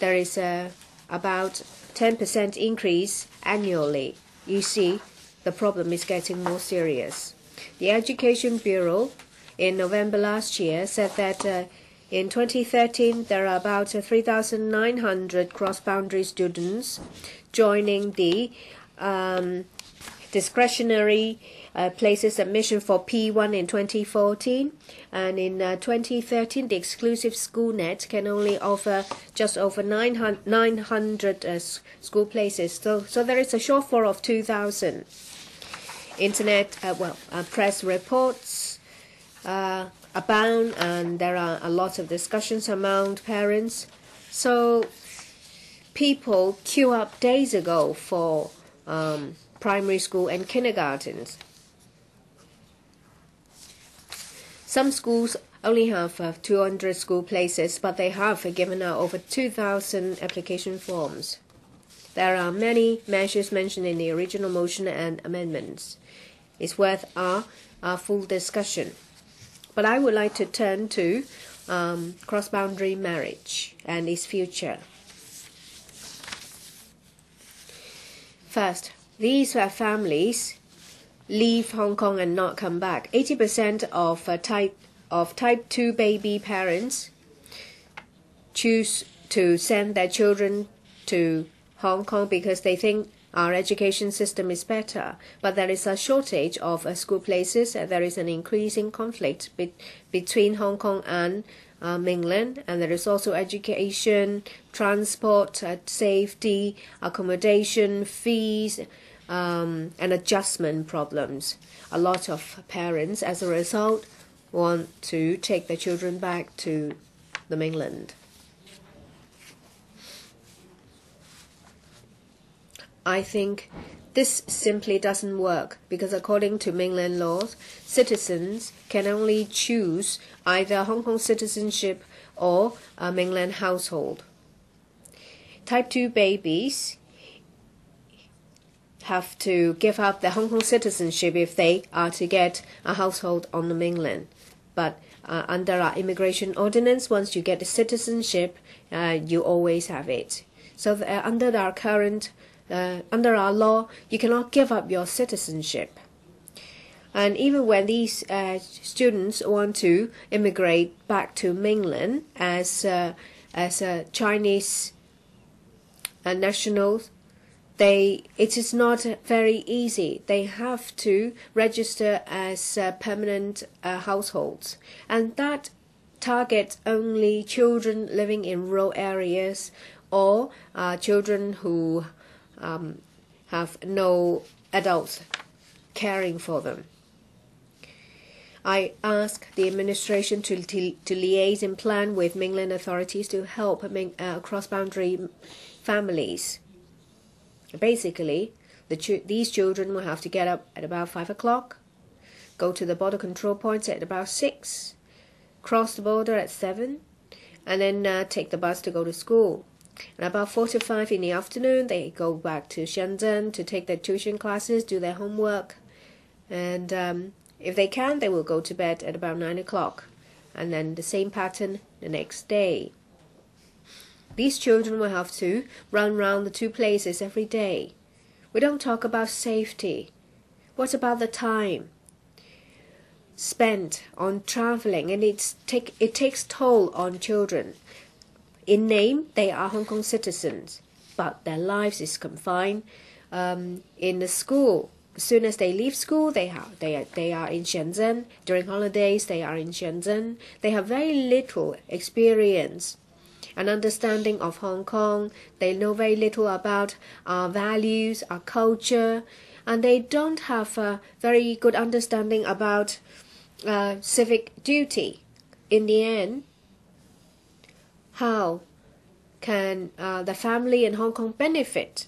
there is uh, about ten percent increase annually. You see, the problem is getting more serious. The Education Bureau in November last year said that uh, in twenty thirteen there are about uh, three thousand nine hundred cross-boundary students joining the um, discretionary uh, places admission for P one in twenty fourteen, and in uh, twenty thirteen the exclusive school net can only offer just over nine hundred uh, school places, so, so there is a shortfall of two thousand. Internet, uh, well, uh, press reports uh, abound, and there are a lot of discussions among parents. So people queue up days ago for um, primary school and kindergartens. Some schools only have uh, two hundred school places, but they have given out over two thousand application forms. There are many measures mentioned in the original motion and amendments. It's worth our, our full discussion. But I would like to turn to um, cross-boundary marriage and its future. First, these families leave Hong Kong and not come back. eighty percent of uh, type of type two baby parents choose to send their children to Hong Kong because they think our education system is better, but there is a shortage of uh, school places, and there is an increasing conflict be between Hong Kong and uh, mainland, and there is also education, transport, uh, safety, accommodation, fees, um, and adjustment problems. A lot of parents, as a result, want to take their children back to the mainland. I think this simply doesn't work, because according to mainland laws, citizens can only choose either Hong Kong citizenship or a mainland household. Type two babies have to give up their Hong Kong citizenship if they are to get a household on the mainland. But uh, under our immigration ordinance, once you get a citizenship, uh, you always have it. So uh, under our current Uh, under our law, you cannot give up your citizenship. And even when these uh, students want to immigrate back to mainland as uh, as uh, Chinese uh, nationals, they it is not very easy. They have to register as uh, permanent uh, households, and that targets only children living in rural areas or uh, children who Um, have no adults caring for them. I ask the administration to, to, to liaise and plan with mainland authorities to help uh, cross-boundary families. Basically, the ch these children will have to get up at about five o'clock, go to the border control points at about six, cross the border at seven, and then uh, take the bus to go to school. And about four to five in the afternoon, they go back to Shenzhen to take their tuition classes, do their homework. And um, if they can, they will go to bed at about nine o'clock. And then the same pattern the next day. These children will have to run round the two places every day. We don't talk about safety. What about the time spent on traveling? And it's take, it takes toll on children. In name, they are Hong Kong citizens, but their lives is confined um, in the school. As soon as they leave school, they, have, they, are, they are in Shenzhen. During holidays, they are in Shenzhen. They have very little experience and understanding of Hong Kong. They know very little about our values, our culture, and they don't have a very good understanding about uh, civic duty. In the end, how can uh, the family in Hong Kong benefit?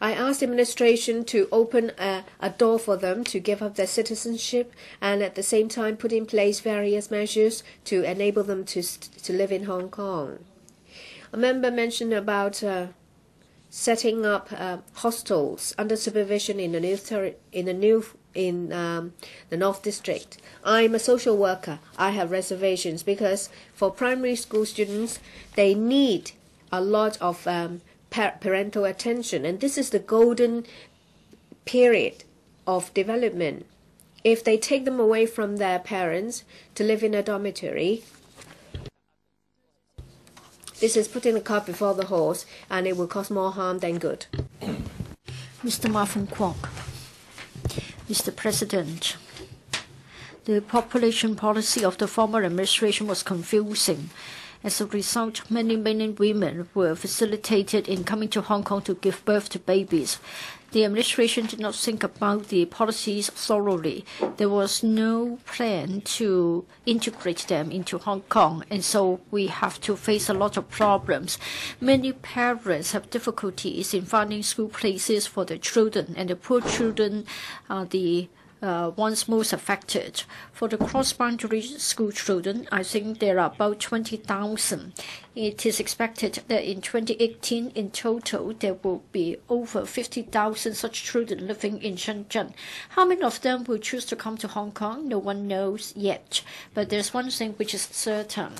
I asked the administration to open a, a door for them to give up their citizenship and at the same time put in place various measures to enable them to, to live in Hong Kong. A member mentioned about uh, setting up uh, hostels under supervision in the new in the new in um, the North District. I'm a social worker. I have reservations because for primary school students, they need a lot of um, parental attention, and this is the golden period of development. If they take them away from their parents to live in a dormitory, this is putting the cart before the horse, and it will cause more harm than good. Mister Ma Fung-kwong, Mister President, the population policy of the former administration was confusing. As a result, many mainland women were facilitated in coming to Hong Kong to give birth to babies. The administration did not think about the policies thoroughly. There was no plan to integrate them into Hong Kong, and so we have to face a lot of problems. Many parents have difficulties in finding school places for their children, and the poor children are the Uh, ones most affected. For the cross-boundary school children, I think there are about twenty thousand. It is expected that in twenty eighteen, in total, there will be over fifty thousand such children living in Shenzhen. How many of them will choose to come to Hong Kong? No one knows yet. But there's one thing which is certain.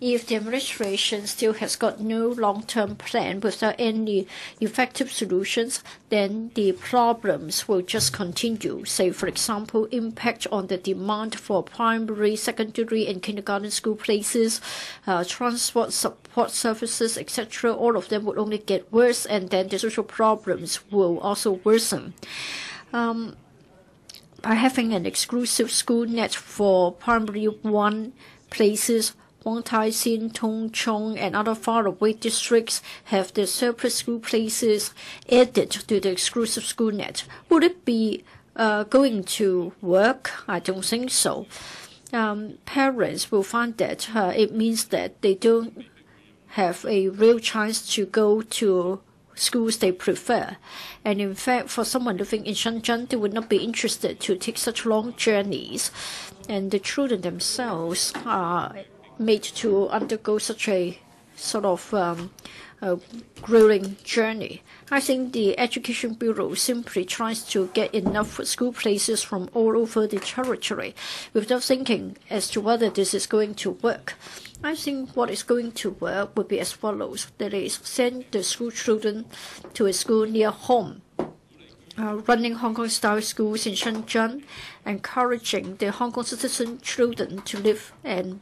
If the administration still has got no long-term plan without any effective solutions, then the problems will just continue. Say, for example, impact on the demand for primary, secondary, and kindergarten school places, uh, transport support, support services, et cetera, all of them would only get worse, and then the social problems will also worsen. Um, by having an exclusive school net for primary one places, Wong Tai Sin, Tung Chung, and other faraway districts have their surplus school places added to the exclusive school net. Would it be uh, going to work? I don't think so. Um, parents will find that uh, it means that they don't have a real chance to go to schools they prefer. And in fact, for someone living in Shenzhen, they would not be interested to take such long journeys. And the children themselves are made to undergo such a sort of um, a grueling journey. I think the Education Bureau simply tries to get enough school places from all over the territory without thinking as to whether this is going to work. I think what is going to work would be as follows. That is, send the school children to a school near home, uh, running Hong Kong-style schools in Shenzhen, encouraging the Hong Kong citizen children to live and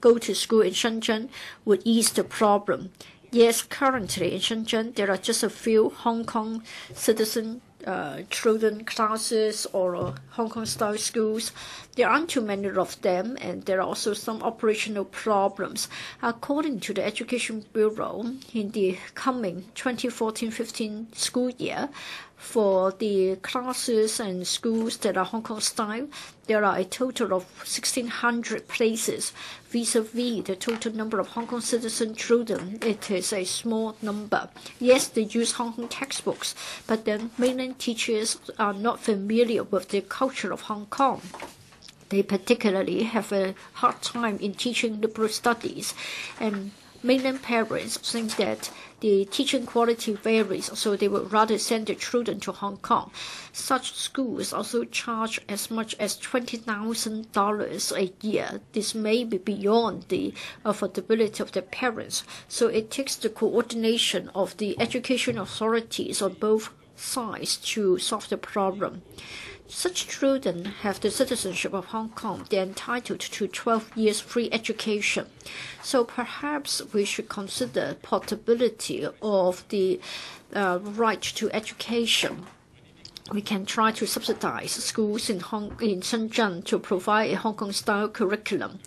go to school in Shenzhen would ease the problem. Yes, currently in Shenzhen, there are just a few Hong Kong citizen uh, children classes or uh, Hong Kong-style schools. There aren't too many of them, and there are also some operational problems. According to the Education Bureau, in the coming twenty fourteen fifteen school year, for the classes and schools that are Hong Kong style, there are a total of sixteen hundred places. Vis-a-vis the total number of Hong Kong citizen children, it is a small number. Yes, they use Hong Kong textbooks, but then mainland teachers are not familiar with the culture of Hong Kong. They particularly have a hard time in teaching liberal studies, and mainland parents think that the teaching quality varies, so they would rather send their children to Hong Kong. Such schools also charge as much as twenty thousand dollars a year. This may be beyond the affordability of their parents, so it takes the coordination of the education authorities on both sides to solve the problem. Such children have the citizenship of Hong Kong. They are entitled to twelve years free education. So perhaps we should consider portability of the uh, right to education. We can try to subsidize schools in, Hong in Shenzhen to provide a Hong Kong-style curriculum.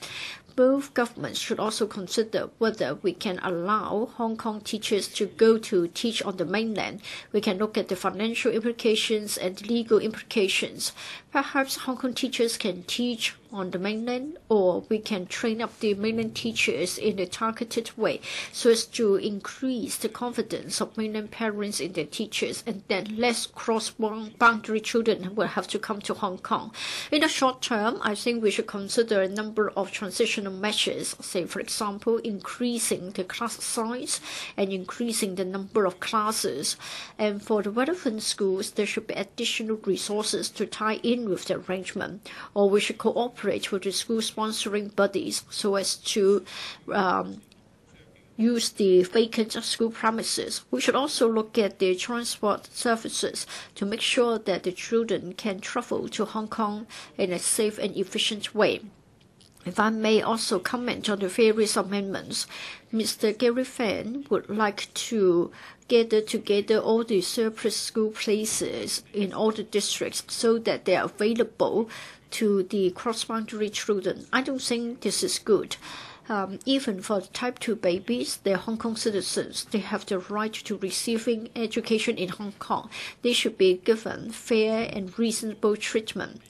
both governments should also consider whether we can allow Hong Kong teachers to go to teach on the mainland. We can look at the financial implications and legal implications. Perhaps Hong Kong teachers can teach on the mainland, or we can train up the mainland teachers in a targeted way so as to increase the confidence of mainland parents in their teachers, and then less cross-boundary children will have to come to Hong Kong. In the short term, I think we should consider a number of transitional measures, say for example increasing the class size and increasing the number of classes, and for the relevant schools there should be additional resources to tie in with the arrangement, or we should cooperate with the school sponsoring bodies so as to um, use the vacant school premises. We should also look at the transport services to make sure that the children can travel to Hong Kong in a safe and efficient way. If I may also comment on the various amendments, Mister Gary Fan would like to gather together all the surplus school places in all the districts so that they are available to the cross-boundary children. I don't think this is good. Um, even for type two babies, they're Hong Kong citizens. They have the right to receiving education in Hong Kong. They should be given fair and reasonable treatment.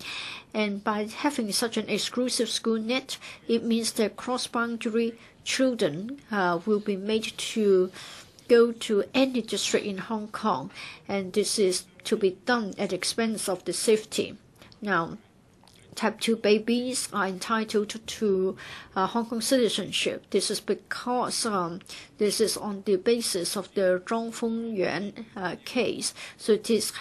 And by having such an exclusive school net, it means that cross-boundary children uh, will be made to go to any district in Hong Kong, and this is to be done at the expense of the safety. Now, type two babies are entitled to uh, Hong Kong citizenship. This is because um, this is on the basis of the Zhang Fengyuan uh, case, so it is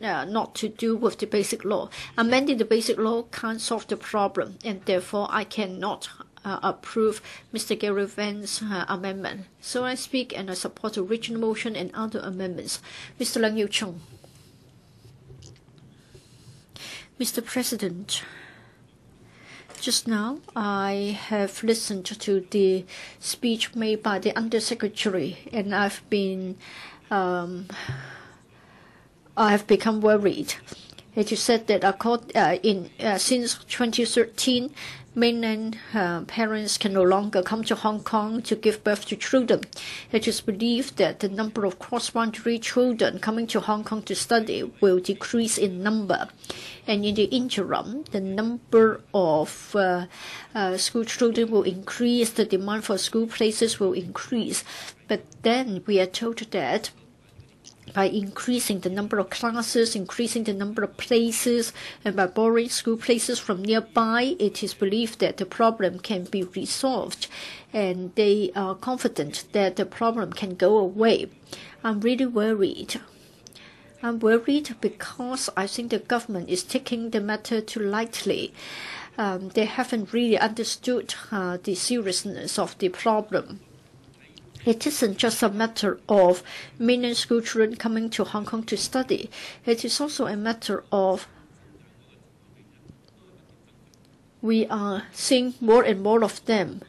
uh, not to do with the basic law. Amending the basic law can't solve the problem, and therefore I cannot uh, approve Mister Gary Van's uh, amendment. So I speak and I support the original motion and other amendments. Mister Leung Yiu-chung. Mister President, just now I have listened to the speech made by the Undersecretary, and I've been, um, I have become worried. It is said that accord, uh, in uh, since twenty thirteen, mainland uh, parents can no longer come to Hong Kong to give birth to children. It is believed that the number of cross-boundary children coming to Hong Kong to study will decrease in number. And in the interim, the number of uh, uh, school children will increase, the demand for school places will increase. But then we are told that by increasing the number of classes, increasing the number of places, and by borrowing school places from nearby, it is believed that the problem can be resolved, and they are confident that the problem can go away. I'm really worried. I'm worried because I think the government is taking the matter too lightly. Um, they haven't really understood uh, the seriousness of the problem. It isn't just a matter of mainland school children coming to Hong Kong to study. It is also a matter of we are seeing more and more of them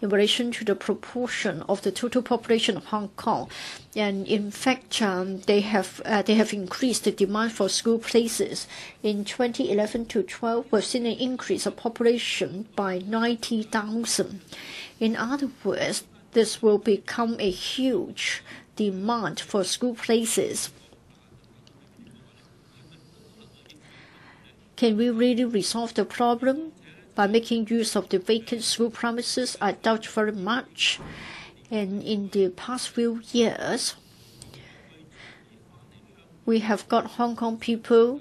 in relation to the proportion of the total population of Hong Kong. And in fact, um, they have uh, they have increased the demand for school places. In twenty eleven to twelve, we've seen an increase of population by ninety thousand. In other words, this will become a huge demand for school places. Can we really resolve the problem by making use of the vacant school premises? I doubt very much. And in the past few years, we have got Hong Kong people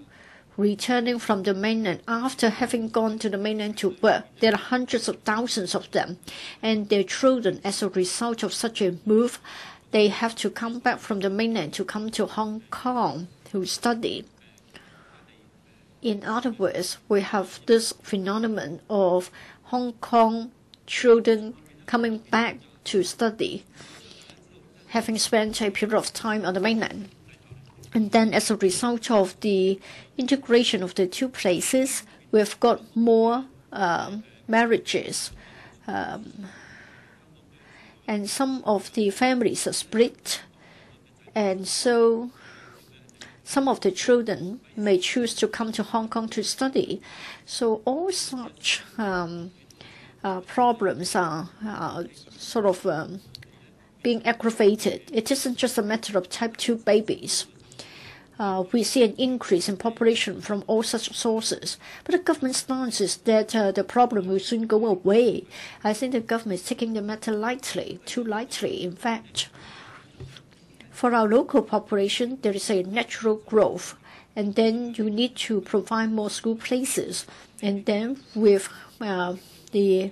returning from the mainland after having gone to the mainland to work. There are hundreds of thousands of them, and their children, as a result of such a move, they have to come back from the mainland to come to Hong Kong to study. In other words, we have this phenomenon of Hong Kong children coming back to study, having spent a period of time on the mainland. And then as a result of the integration of the two places, we've got more um, marriages. Um, and some of the families are split. And so some of the children may choose to come to Hong Kong to study. So all such um, uh, problems are uh, sort of um, being aggravated. It isn't just a matter of type two babies. Uh, we see an increase in population from all such sources. But the government stance is that uh, the problem will soon go away. I think the government is taking the matter lightly, too lightly, in fact. For our local population, there is a natural growth. And then you need to provide more school places. And then with uh, the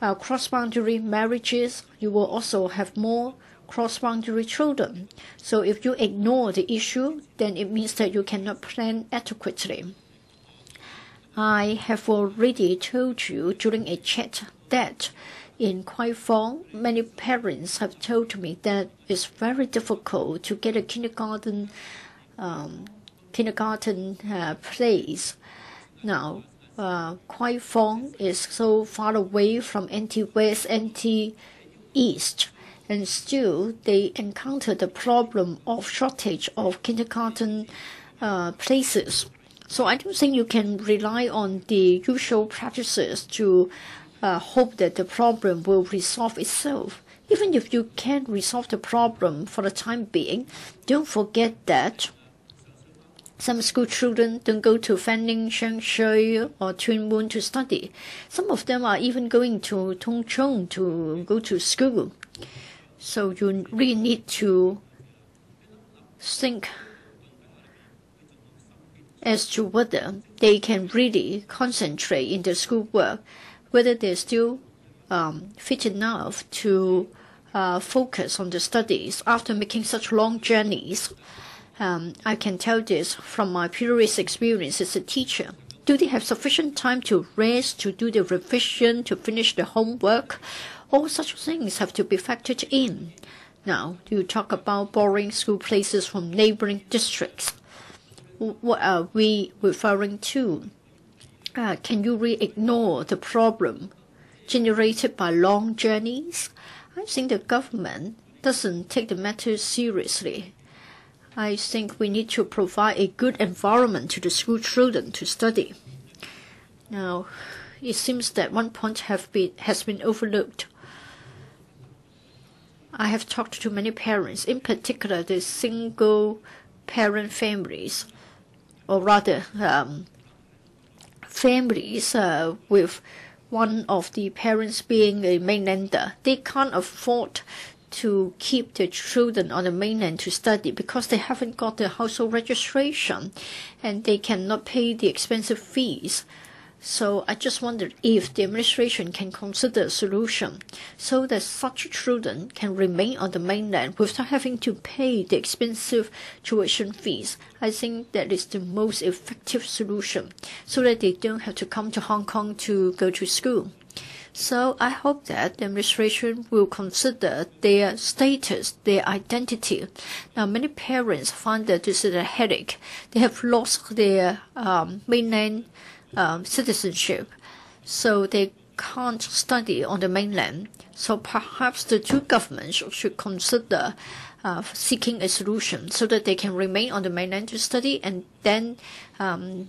uh, cross-boundary marriages, you will also have more cross-boundary children. So if you ignore the issue, then it means that you cannot plan adequately. I have already told you during a chat that in Kwai Fong, many parents have told me that it's very difficult to get a kindergarten um, kindergarten uh, place. Now, uh, Kwai Fong is so far away from N T West, N T East. And still, they encounter the problem of shortage of kindergarten uh, places. So I don't think you can rely on the usual practices to uh, hope that the problem will resolve itself. Even if you can't resolve the problem for the time being, don't forget that some school children don't go to Fanling, Shangshui, or Tuen Mun to study. Some of them are even going to Tung Chung to go to school. So you really need to think as to whether they can really concentrate in their schoolwork, whether they're still um, fit enough to uh, focus on the studies after making such long journeys. Um, I can tell this from my previous experience as a teacher. Do they have sufficient time to rest, to do the revision, to finish the homework? All such things have to be factored in. Now, you talk about borrowing school places from neighboring districts. What are we referring to? Uh, can you really ignore the problem generated by long journeys? I think the government doesn't take the matter seriously. I think we need to provide a good environment to the school children to study. Now, it seems that one point have been, has been overlooked. I have talked to many parents, in particular the single-parent families, or rather um, families uh, with one of the parents being a mainlander. They can't afford to keep their children on the mainland to study because they haven't got the household registration and they cannot pay the expensive fees. So I just wondered if the administration can consider a solution so that such children can remain on the mainland without having to pay the expensive tuition fees. I think that is the most effective solution so that they don't have to come to Hong Kong to go to school. So I hope that the administration will consider their status, their identity. Now, many parents find that this is a headache. They have lost their um, mainland Um, citizenship, so they can't study on the mainland. So perhaps the two governments should consider uh, seeking a solution so that they can remain on the mainland to study, and then um,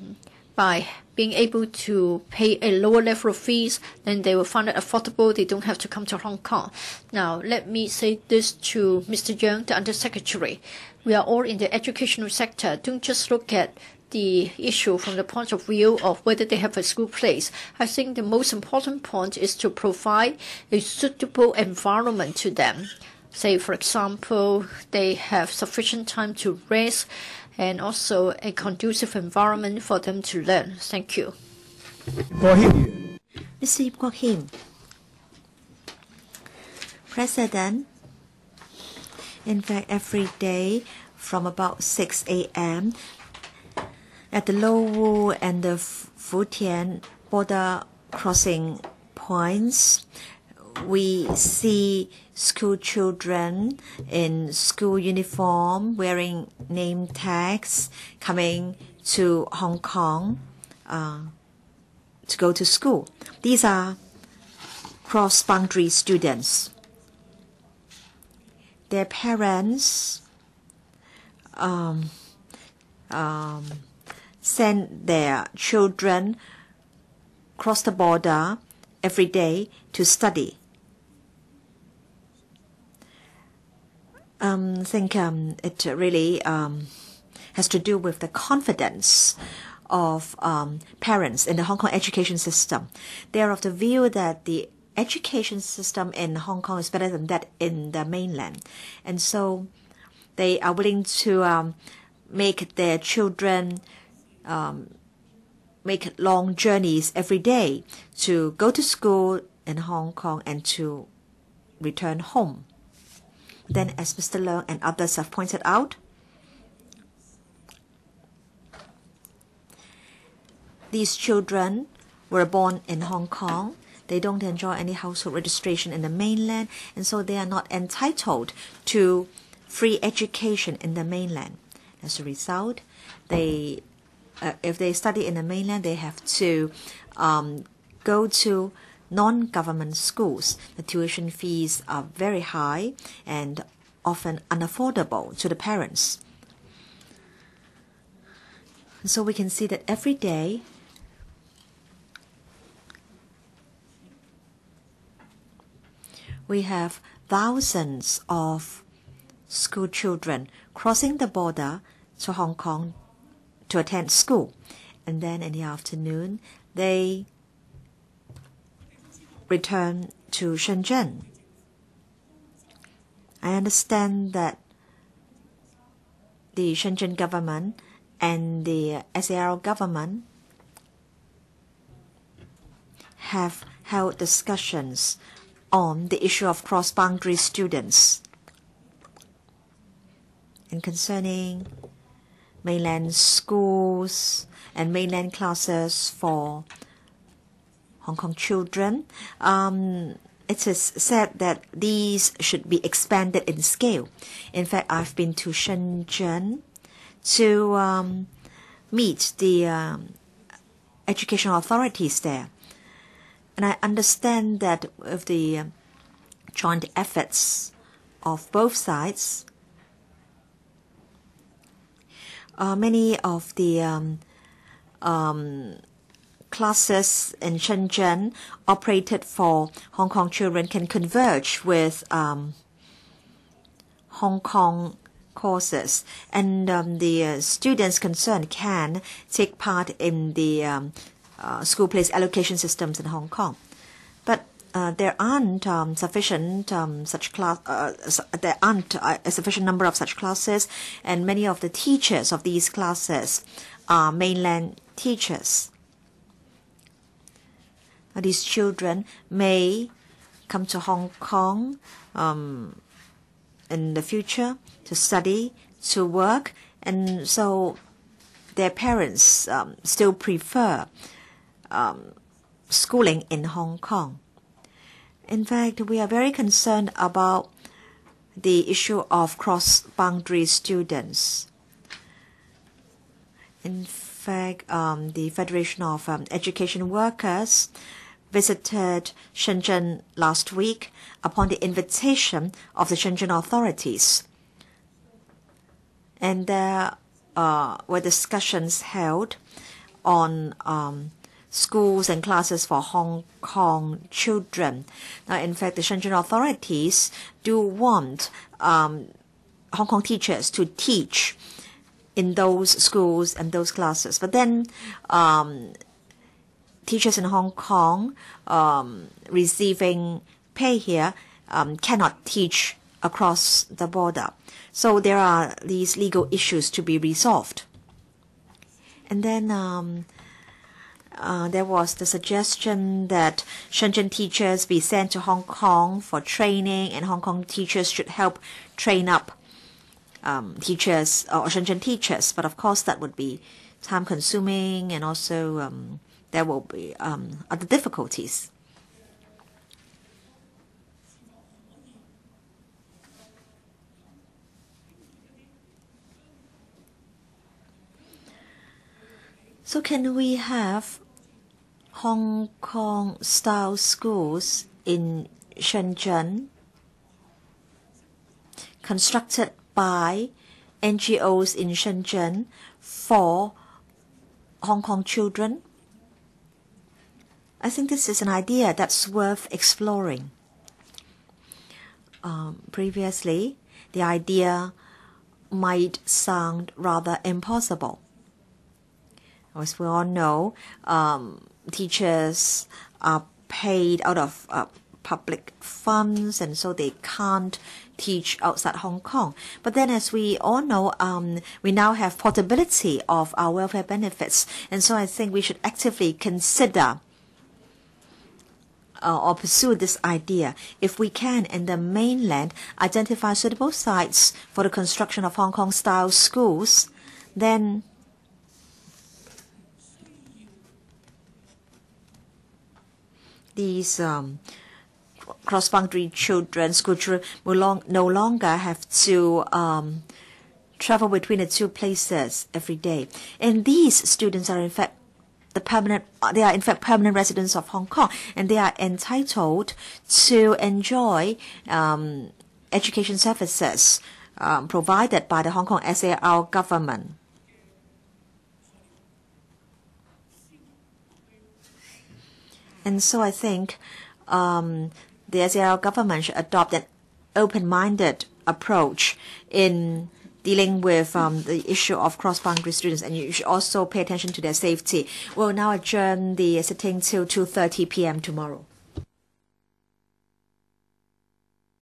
by being able to pay a lower level of fees, then they will find it affordable. They don't have to come to Hong Kong. Now, let me say this to Mister Yeung, the Undersecretary. We are all in the educational sector. Don't just look at the issue from the point of view of whether they have a school place. I think the most important point is to provide a suitable environment to them. Say, for example, they have sufficient time to rest and also a conducive environment for them to learn. Thank you. Mister Ip Kwok-him. President, in fact, every day from about six A M at the Lo-Wu and the Futien border crossing points, we see school children in school uniform wearing name tags coming to Hong Kong uh, to go to school. These are cross-boundary students. Their parents um, um, send their children across the border every day to study. Um, I think um, it really um, has to do with the confidence of um, parents in the Hong Kong education system. They are of the view that the education system in Hong Kong is better than that in the mainland. And so they are willing to um, make their children um, make long journeys every day to go to school in Hong Kong and to return home. Then, as Mister Leung and others have pointed out, these children were born in Hong Kong. They don't enjoy any household registration in the mainland, and so they are not entitled to free education in the mainland. As a result, they, uh, if they study in the mainland, they have to um, go to non-government schools. The tuition fees are very high and often unaffordable to the parents. And so we can see that every day we have thousands of school children crossing the border to Hong Kong to attend school. And then in the afternoon, they return to Shenzhen. I understand that the Shenzhen government and the S A R government have held discussions on the issue of cross-boundary students and concerning mainland schools and mainland classes for Hong Kong children. Um, it is said that these should be expanded in scale. In fact, I've been to Shenzhen to um, meet the um, educational authorities there. And I understand that with the joint efforts of both sides, uh, many of the um, um, classes in Shenzhen operated for Hong Kong children can converge with um, Hong Kong courses, and um, the uh, students concerned can take part in the um, Uh, school place allocation systems in Hong Kong, but uh, there aren't um, sufficient um, such class. Uh, su there aren't uh, a sufficient number of such classes, and many of the teachers of these classes are mainland teachers. Now, these children may come to Hong Kong um, in the future to study, to work, and so their parents um, still prefer Um, schooling in Hong Kong. In fact, we are very concerned about the issue of cross-boundary students. In fact, um, the Federation of um, Education Workers visited Shenzhen last week upon the invitation of the Shenzhen authorities. And there uh, were discussions held on um, schools and classes for Hong Kong children. Now, in fact, the Shenzhen authorities do want um, Hong Kong teachers to teach in those schools and those classes. But then um, teachers in Hong Kong um, receiving pay here um, cannot teach across the border. So there are these legal issues to be resolved. And then Um, Uh, there was the suggestion that Shenzhen teachers be sent to Hong Kong for training, and Hong Kong teachers should help train up um, teachers or Shenzhen teachers. But of course, that would be time-consuming, and also um, there will be um, other difficulties. So can we have Hong Kong-style schools in Shenzhen constructed by N G Os in Shenzhen for Hong Kong children? I think this is an idea that's worth exploring. Um, previously, the idea might sound rather impossible. As we all know, um, teachers are paid out of uh, public funds, and so they can't teach outside Hong Kong. But then, as we all know, um, we now have portability of our welfare benefits, and so I think we should actively consider uh, or pursue this idea. If we can, in the mainland, identify suitable sites for the construction of Hong Kong-style schools, then these um, cross-boundary children, school children, will long, no longer have to um, travel between the two places every day. And these students are in fact the permanent, they are in fact permanent residents of Hong Kong, and they are entitled to enjoy um, education services um, provided by the Hong Kong S A R government. And so I think um, the S A R government should adopt an open-minded approach in dealing with um, the issue of cross-boundary students, and you should also pay attention to their safety. We'll now adjourn the sitting till two thirty p m tomorrow.